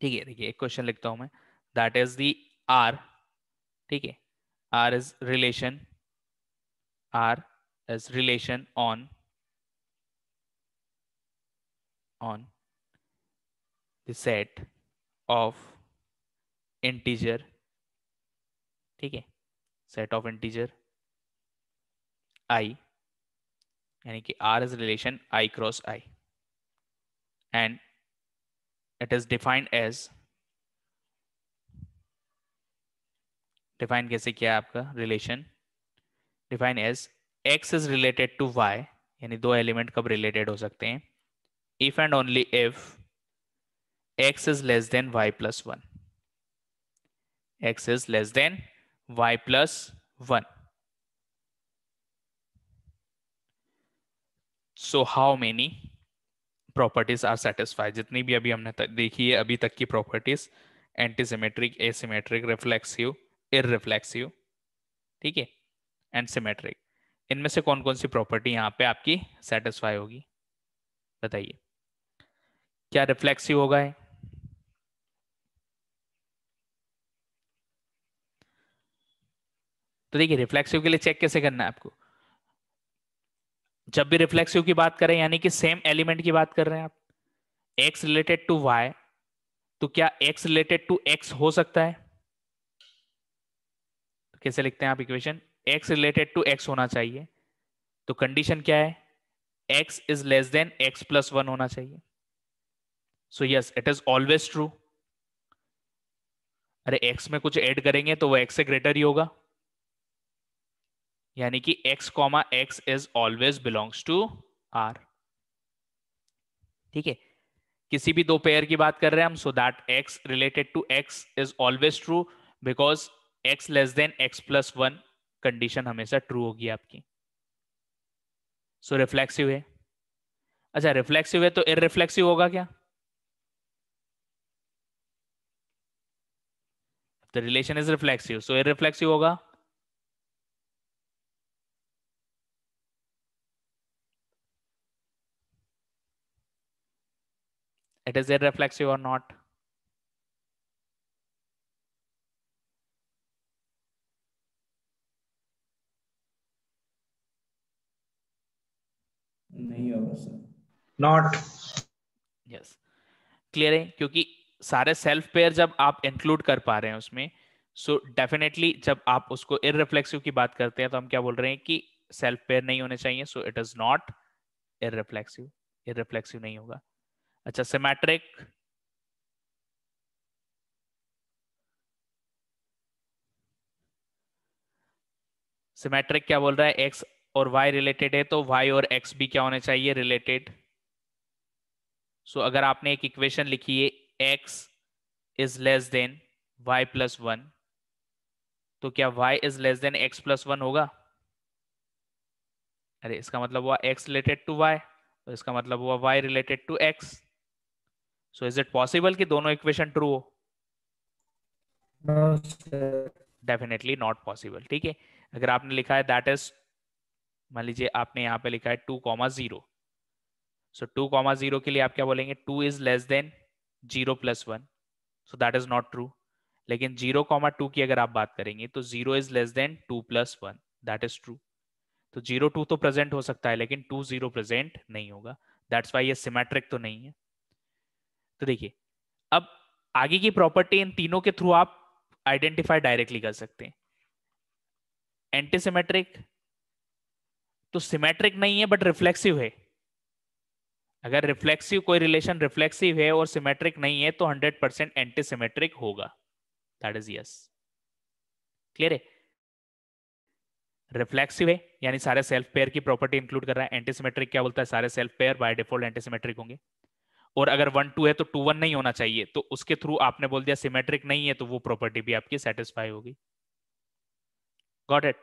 ठीक है देखिए एक क्वेश्चन लिखता हूं मैं, दैट इज दी आर, ठीक है, R is relation, R is relation on the set of integer, ठीक है, सेट ऑफ इंटीजर i, यानी कि r is relation i cross i and it is defined as, define कैसे किया आपका relation, define as x is related to y, यानी दो element कब रिलेटेड हो सकते हैं, if and only if x is less than y plus 1, x is less than y plus 1. So how many properties are satisfied? जितनी भी अभी हमने देखी है अभी तक की properties, antisymmetric, asymmetric, reflexive, irreflexive, ठीक है, and symmetric. इनमें से कौन कौन सी property यहाँ पे आपकी satisfy होगी, बताइए। क्या reflexive होगा है? तो देखिए रिफ्लेक्सिव के लिए चेक कैसे करना है आपको, जब भी रिफ्लेक्सिव की बात करें यानी कि सेम एलिमेंट की बात कर रहे हैं आप, x रिलेटेड टू y, तो क्या x रिलेटेड टू x हो सकता है, तो कैसे लिखते हैं आप equation, x related to x होना चाहिए, तो कंडीशन क्या है, x is less than x plus 1 होना चाहिए। So yes it is always true, अरे x में कुछ ऐड करेंगे तो वो x से ग्रेटर ही होगा, यानी कि x, x is always belongs to R। ठीक है, किसी भी दो पेयर की बात कर रहे हैं हम, so that x related to x is always true because x less than x plus one condition हमेशा ट्रू होगी आपकी। सो रिफ्लेक्सिव है। अच्छा रिफ्लेक्सिव है तो इररिफ्लेक्सिव होगा क्या? The relation is reflexive, so irreflexive होगा। It is irreflexive or not? नहीं होगा सर। Not। Yes। Clear है क्योंकि सारे सेल्फ पेयर जब आप इंक्लूड कर पा रहे हैं उसमें, सो डेफिनेटली जब आप उसको इररिफ्लेक्सिव की बात करते हैं तो हम क्या बोल रहे हैं कि सेल्फ पेयर नहीं होने चाहिए, so it is not irreflexive, irreflexive नहीं होगा। अच्छा सिमेट्रिक, सिमेट्रिक क्या बोल रहा है एक्स और वाई रिलेटेड है तो वाई और एक्स भी क्या होने चाहिए रिलेटेड। सो अगर आपने एक इक्वेशन लिखी है x is less than y plus one तो क्या y is less than x plus one होगा? अरे इसका मतलब हुआ x related to y, तो इसका मतलब हुआ y related to x। So is it possible कि दोनों इक्वेशन ट्रू हो? No sir, definitely not possible। ठीक है, अगर आपने लिखा है that is, मान लीजिए आपने यहाँ पे लिखा है 2,0, so 2,0 के लिए आप क्या बोलेंगे 2 is less than 0 plus 1, so that is not true. लेकिन 0,2 की अगर आप बात करेंगे तो 0 is less than 2 plus 1, that is true. तो 0,2 तो प्रेजेंट हो सकता है लेकिन 2,0 प्रेजेंट नहीं होगा, दैट्स वाई ये सिमेट्रिक तो नहीं है। तो देखिए अब आगे की प्रॉपर्टी इन तीनों के थ्रू आप आइडेंटिफाई डायरेक्टली कर सकते हैं। एंटीसिमेट्रिक तो सिमेट्रिक नहीं है बट रिफ्लेक्सिव है। अगर रिफ्लेक्सिव कोई रिलेशन रिफ्लेक्सिव है और सिमेट्रिक नहीं है तो 100% एंटीसिमेट्रिक होगा, दैट इज यस। क्लियर है? रिफ्लेक्सिव है यानी सारे सेल्फ पेयर की प्रॉपर्टी इंक्लूड कर रहा है। एंटीसिमेट्रिक क्या बोलता है सारे self pair by default antisymmetric होंगे, और अगर 1,2 है तो 2,1 नहीं होना चाहिए, तो उसके थ्रू आपने बोल दिया सिमेट्रिक नहीं है तो वो प्रॉपर्टी भी आपकी सेटिस्फाई होगी। Got it?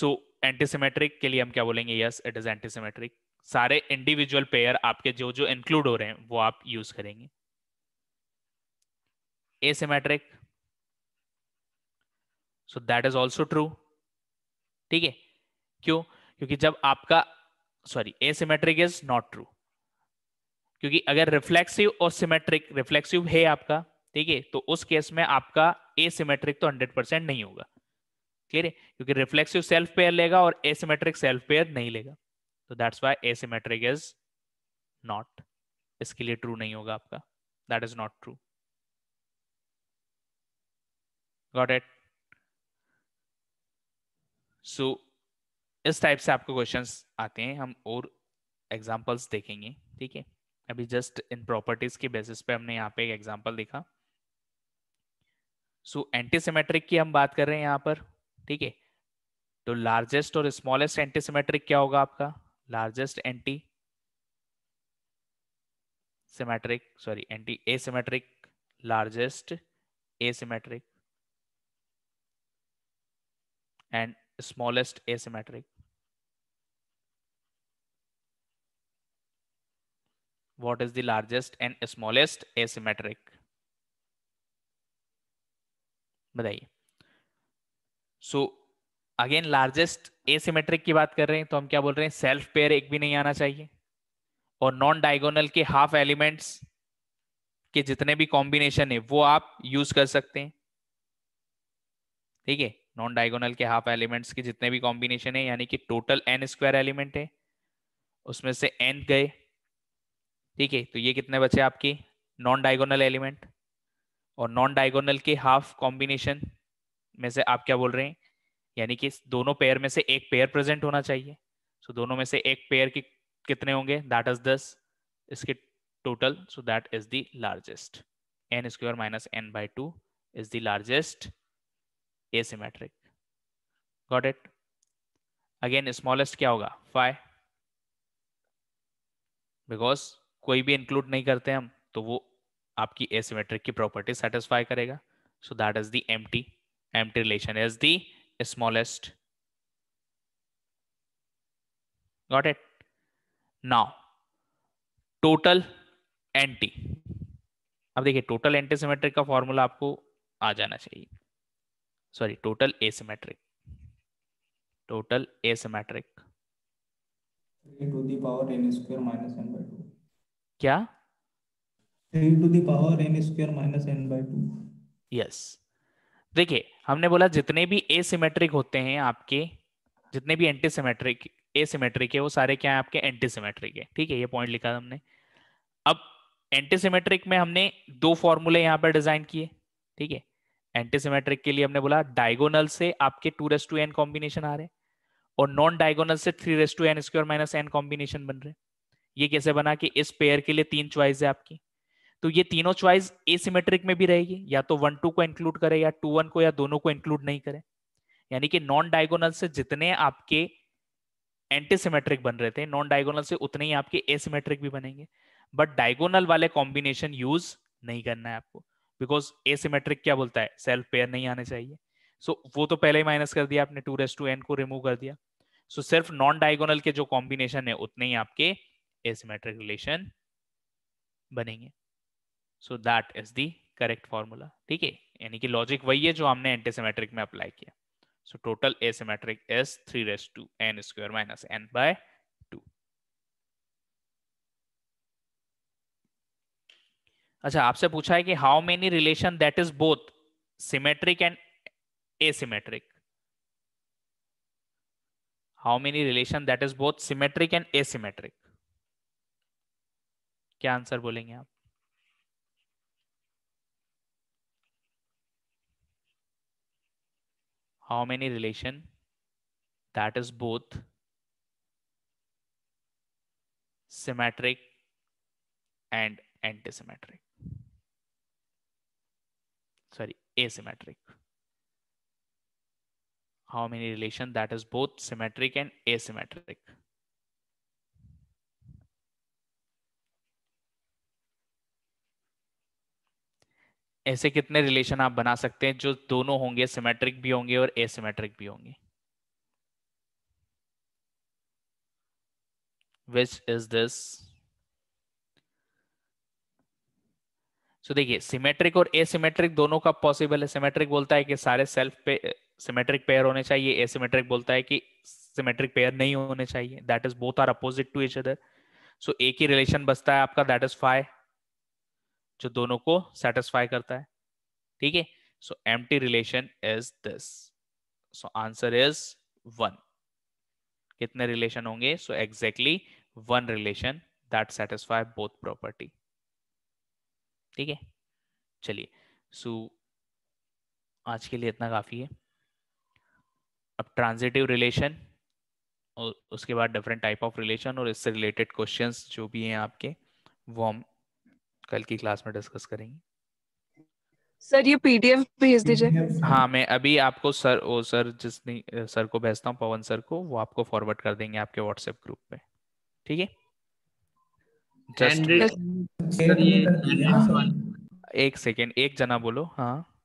सो एंटीसिमेट्रिक के लिए हम क्या बोलेंगे यस इट इज एंटीसिमेट्रिक। सारे इंडिविजुअल पेयर आपके जो जो इंक्लूड हो रहे हैं वो आप यूज करेंगे। Asymmetric, so that is also true. ठीक है, क्यों? क्योंकि जब आपका sorry asymmetric is not true, क्योंकि अगर रिफ्लेक्सिव और सिमेट्रिक रिफ्लेक्सिव है आपका, ठीक है, तो उस केस में आपका एसिमेट्रिक तो 100% नहीं होगा। क्लियर है? क्योंकि रिफ्लेक्सिव सेल्फ पेयर लेगा और एसिमेट्रिक सेल्फ पेयर नहीं लेगा, तो that's why asymmetric is not, इसके लिए ट्रू नहीं होगा आपका, that is not true. Got it? So इस टाइप से आपको क्वेश्चंस आते हैं, हम और एग्जांपल्स देखेंगे। ठीक है, अभी जस्ट इन प्रॉपर्टीज के बेसिस पे हमने यहाँ पे एक एग्जांपल देखा। सो एंटीसिमेट्रिक की हम बात कर रहे हैं यहाँ पर। ठीक है, तो लार्जेस्ट और स्मॉलेस्ट एंटीसिमेट्रिक क्या होगा आपका? Largest anti symmetric, sorry anti asymmetric, largest asymmetric and smallest asymmetric. What is the largest and smallest asymmetric? बताइए। सो अगेन लार्जेस्ट एसिमेट्रिक की बात कर रहे हैं तो हम क्या बोल रहे हैं सेल्फ पेयर एक भी नहीं आना चाहिए, और नॉन डायगोनल के हाफ एलिमेंट्स के जितने भी कॉम्बिनेशन है वो आप यूज कर सकते हैं। ठीक है, नॉन डायगोनल के हाफ एलिमेंट्स के जितने भी कॉम्बिनेशन है, यानी कि टोटल n² एलिमेंट है, उसमें से n गए। ठीक है, तो ये कितने बचे आपके नॉन डायगोनल एलिमेंट, और नॉन डायगोनल के हाफ कॉम्बिनेशन में से आप क्या बोल रहे हैं यानी कि दोनों पेयर में से एक पेयर प्रेजेंट होना चाहिए। सो दोनों में से एक पेयर के कितने होंगे? दैट इज 10 इसके total. So that is the largest, n² - n/2 is the largest asymmetric. Got it? Again smallest क्या होगा? 5, बिकॉज कोई भी इंक्लूड नहीं करते हम, तो वो आपकी एसिमेट्रिक की प्रॉपर्टी सेटिस्फाई करेगा। So that is the empty relation is the smallest. Got it? Now total anti, अब देखिए टोटल एंटीसिमेट्रिक का फॉर्मूला आपको आ जाना चाहिए, sorry total asymmetric, total asymmetric to the power n square minus n by 2, क्या 3 to the power n square minus n by 2. Yes, देखिए हमने बोला जितने भी एसिमेट्रिक होते हैं आपके, जितने भी एंटीसिमेट्रिक एसिमेट्रिक है वो सारे क्या है आपके एंटीसिमेट्रिक है. ठीक है, ये पॉइंट लिखा हमने. अब एंटीसिमेट्रिक में हमने दो फॉर्मूले यहाँ पर डिजाइन किए. ठीक है, एंटीसिमेट्रिक के लिए हमने बोला डायगोनल से आपके 2:n कॉम्बिनेशन आ रहे और नॉन डायगोनल से 3:n square minus n combination बन रहे. ये कैसे बना कि इस पेयर के लिए तीन चॉइस है आपकी, तो ये तीनों चॉइस एसिमेट्रिक में भी रहेगी, या तो 1-2 को इंक्लूड करे या 2-1 को, या दोनों को इंक्लूड नहीं करे. यानी कि नॉन डायगोनल से जितने आपके एंटीसिमेट्रिक बन रहे थे, नॉन डायगोनल से उतने ही आपके एसिमेट्रिक भी बनेंगे, बट डायगोनल वाले कॉम्बिनेशन यूज नहीं करना है आपको, बिकॉज एसिमेट्रिक क्या बोलता है सेल्फ पेयर नहीं आने चाहिए. सो वो तो पहले ही माइनस कर दिया आपने, 2:n को रिमूव कर दिया. सो सिर्फ नॉन डायगोनल के जो कॉम्बिनेशन है उतने ही आपके एसिमेट्रिक रिलेशन बनेंगे. So that is the correct formula. ठीक है, यानी कि लॉजिक वही है जो हमने एंटीसिमेट्रिक में अप्लाई किया. So total asymmetric is 3:n square minus n by 2. अच्छा, आपसे पूछा है कि how many relation that is both symmetric and asymmetric, how many relation that is both symmetric and asymmetric, क्या आंसर बोलेंगे आप? How many relation that is both symmetric and antisymmetric, sorry asymmetric, how many relation that is both symmetric and asymmetric? ऐसे कितने relation आप बना सकते हैं जो दोनों होंगे, सिमेट्रिक भी होंगे और एसिमेट्रिक भी होंगे? Which is this? सो देखिए सिमेट्रिक और एसिमेट्रिक दोनों का पॉसिबल है. सिमेट्रिक बोलता है कि सारे सेल्फ पे सिमेट्रिक पेयर होने चाहिए, एसिमेट्रिक बोलता है कि सिमेट्रिक पेयर नहीं होने चाहिए. That is both are opposite to each other. So एक ही रिलेशन बचता है आपका, दैट इज फाई, जो दोनों को सेटिस्फाई करता है. ठीक है, so empty relation is this. So answer is 1. कितने रिलेशन होंगे? So exactly 1 relation that satisfy both property. ठीक है, चलिए सो आज के लिए इतना काफी है. अब ट्रांजिटिव रिलेशन और उसके बाद डिफरेंट टाइप ऑफ रिलेशन और इससे रिलेटेड क्वेश्चंस जो भी हैं आपके, वो हम कल की क्लास में डिस्कस करेंगे. सर ये पीडीएफ भेज दीजिए. हाँ, मैं अभी आपको सर को भेजता हूँ, पवन सर को, वो आपको फॉरवर्ड कर देंगे आपके व्हाट्सएप ग्रुप पे. ठीक है, एक सेकेंड, एक जना बोलो. हाँ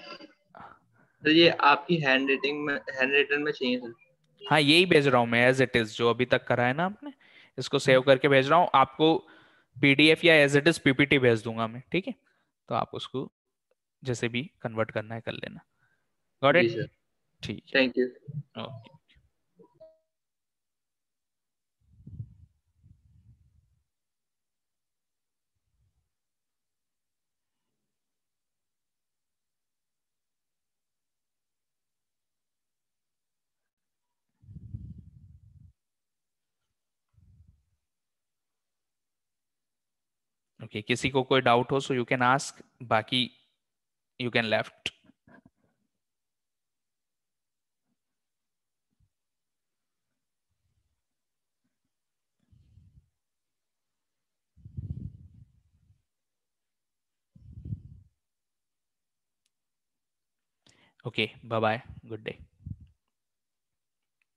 सर, ये आपकी हैंड रिटन में चाहिए सर. हाँ यही भेज रहा हूँ मैं, एज इट इज जो अभी तक करा है ना आपने, इसको सेव करके भेज रहा हूँ आपको. पीडीएफ या एज इट इज पीपीटी भेज दूंगा मैं. ठीक है, तो आप उसको जैसे भी कन्वर्ट करना है कर लेना. Got it? ठीक, थैंक यू. ओके. ओके, किसी को कोई डाउट हो सो यू कैन आस्क, बाकी you can left. Okay, bye bye, good day.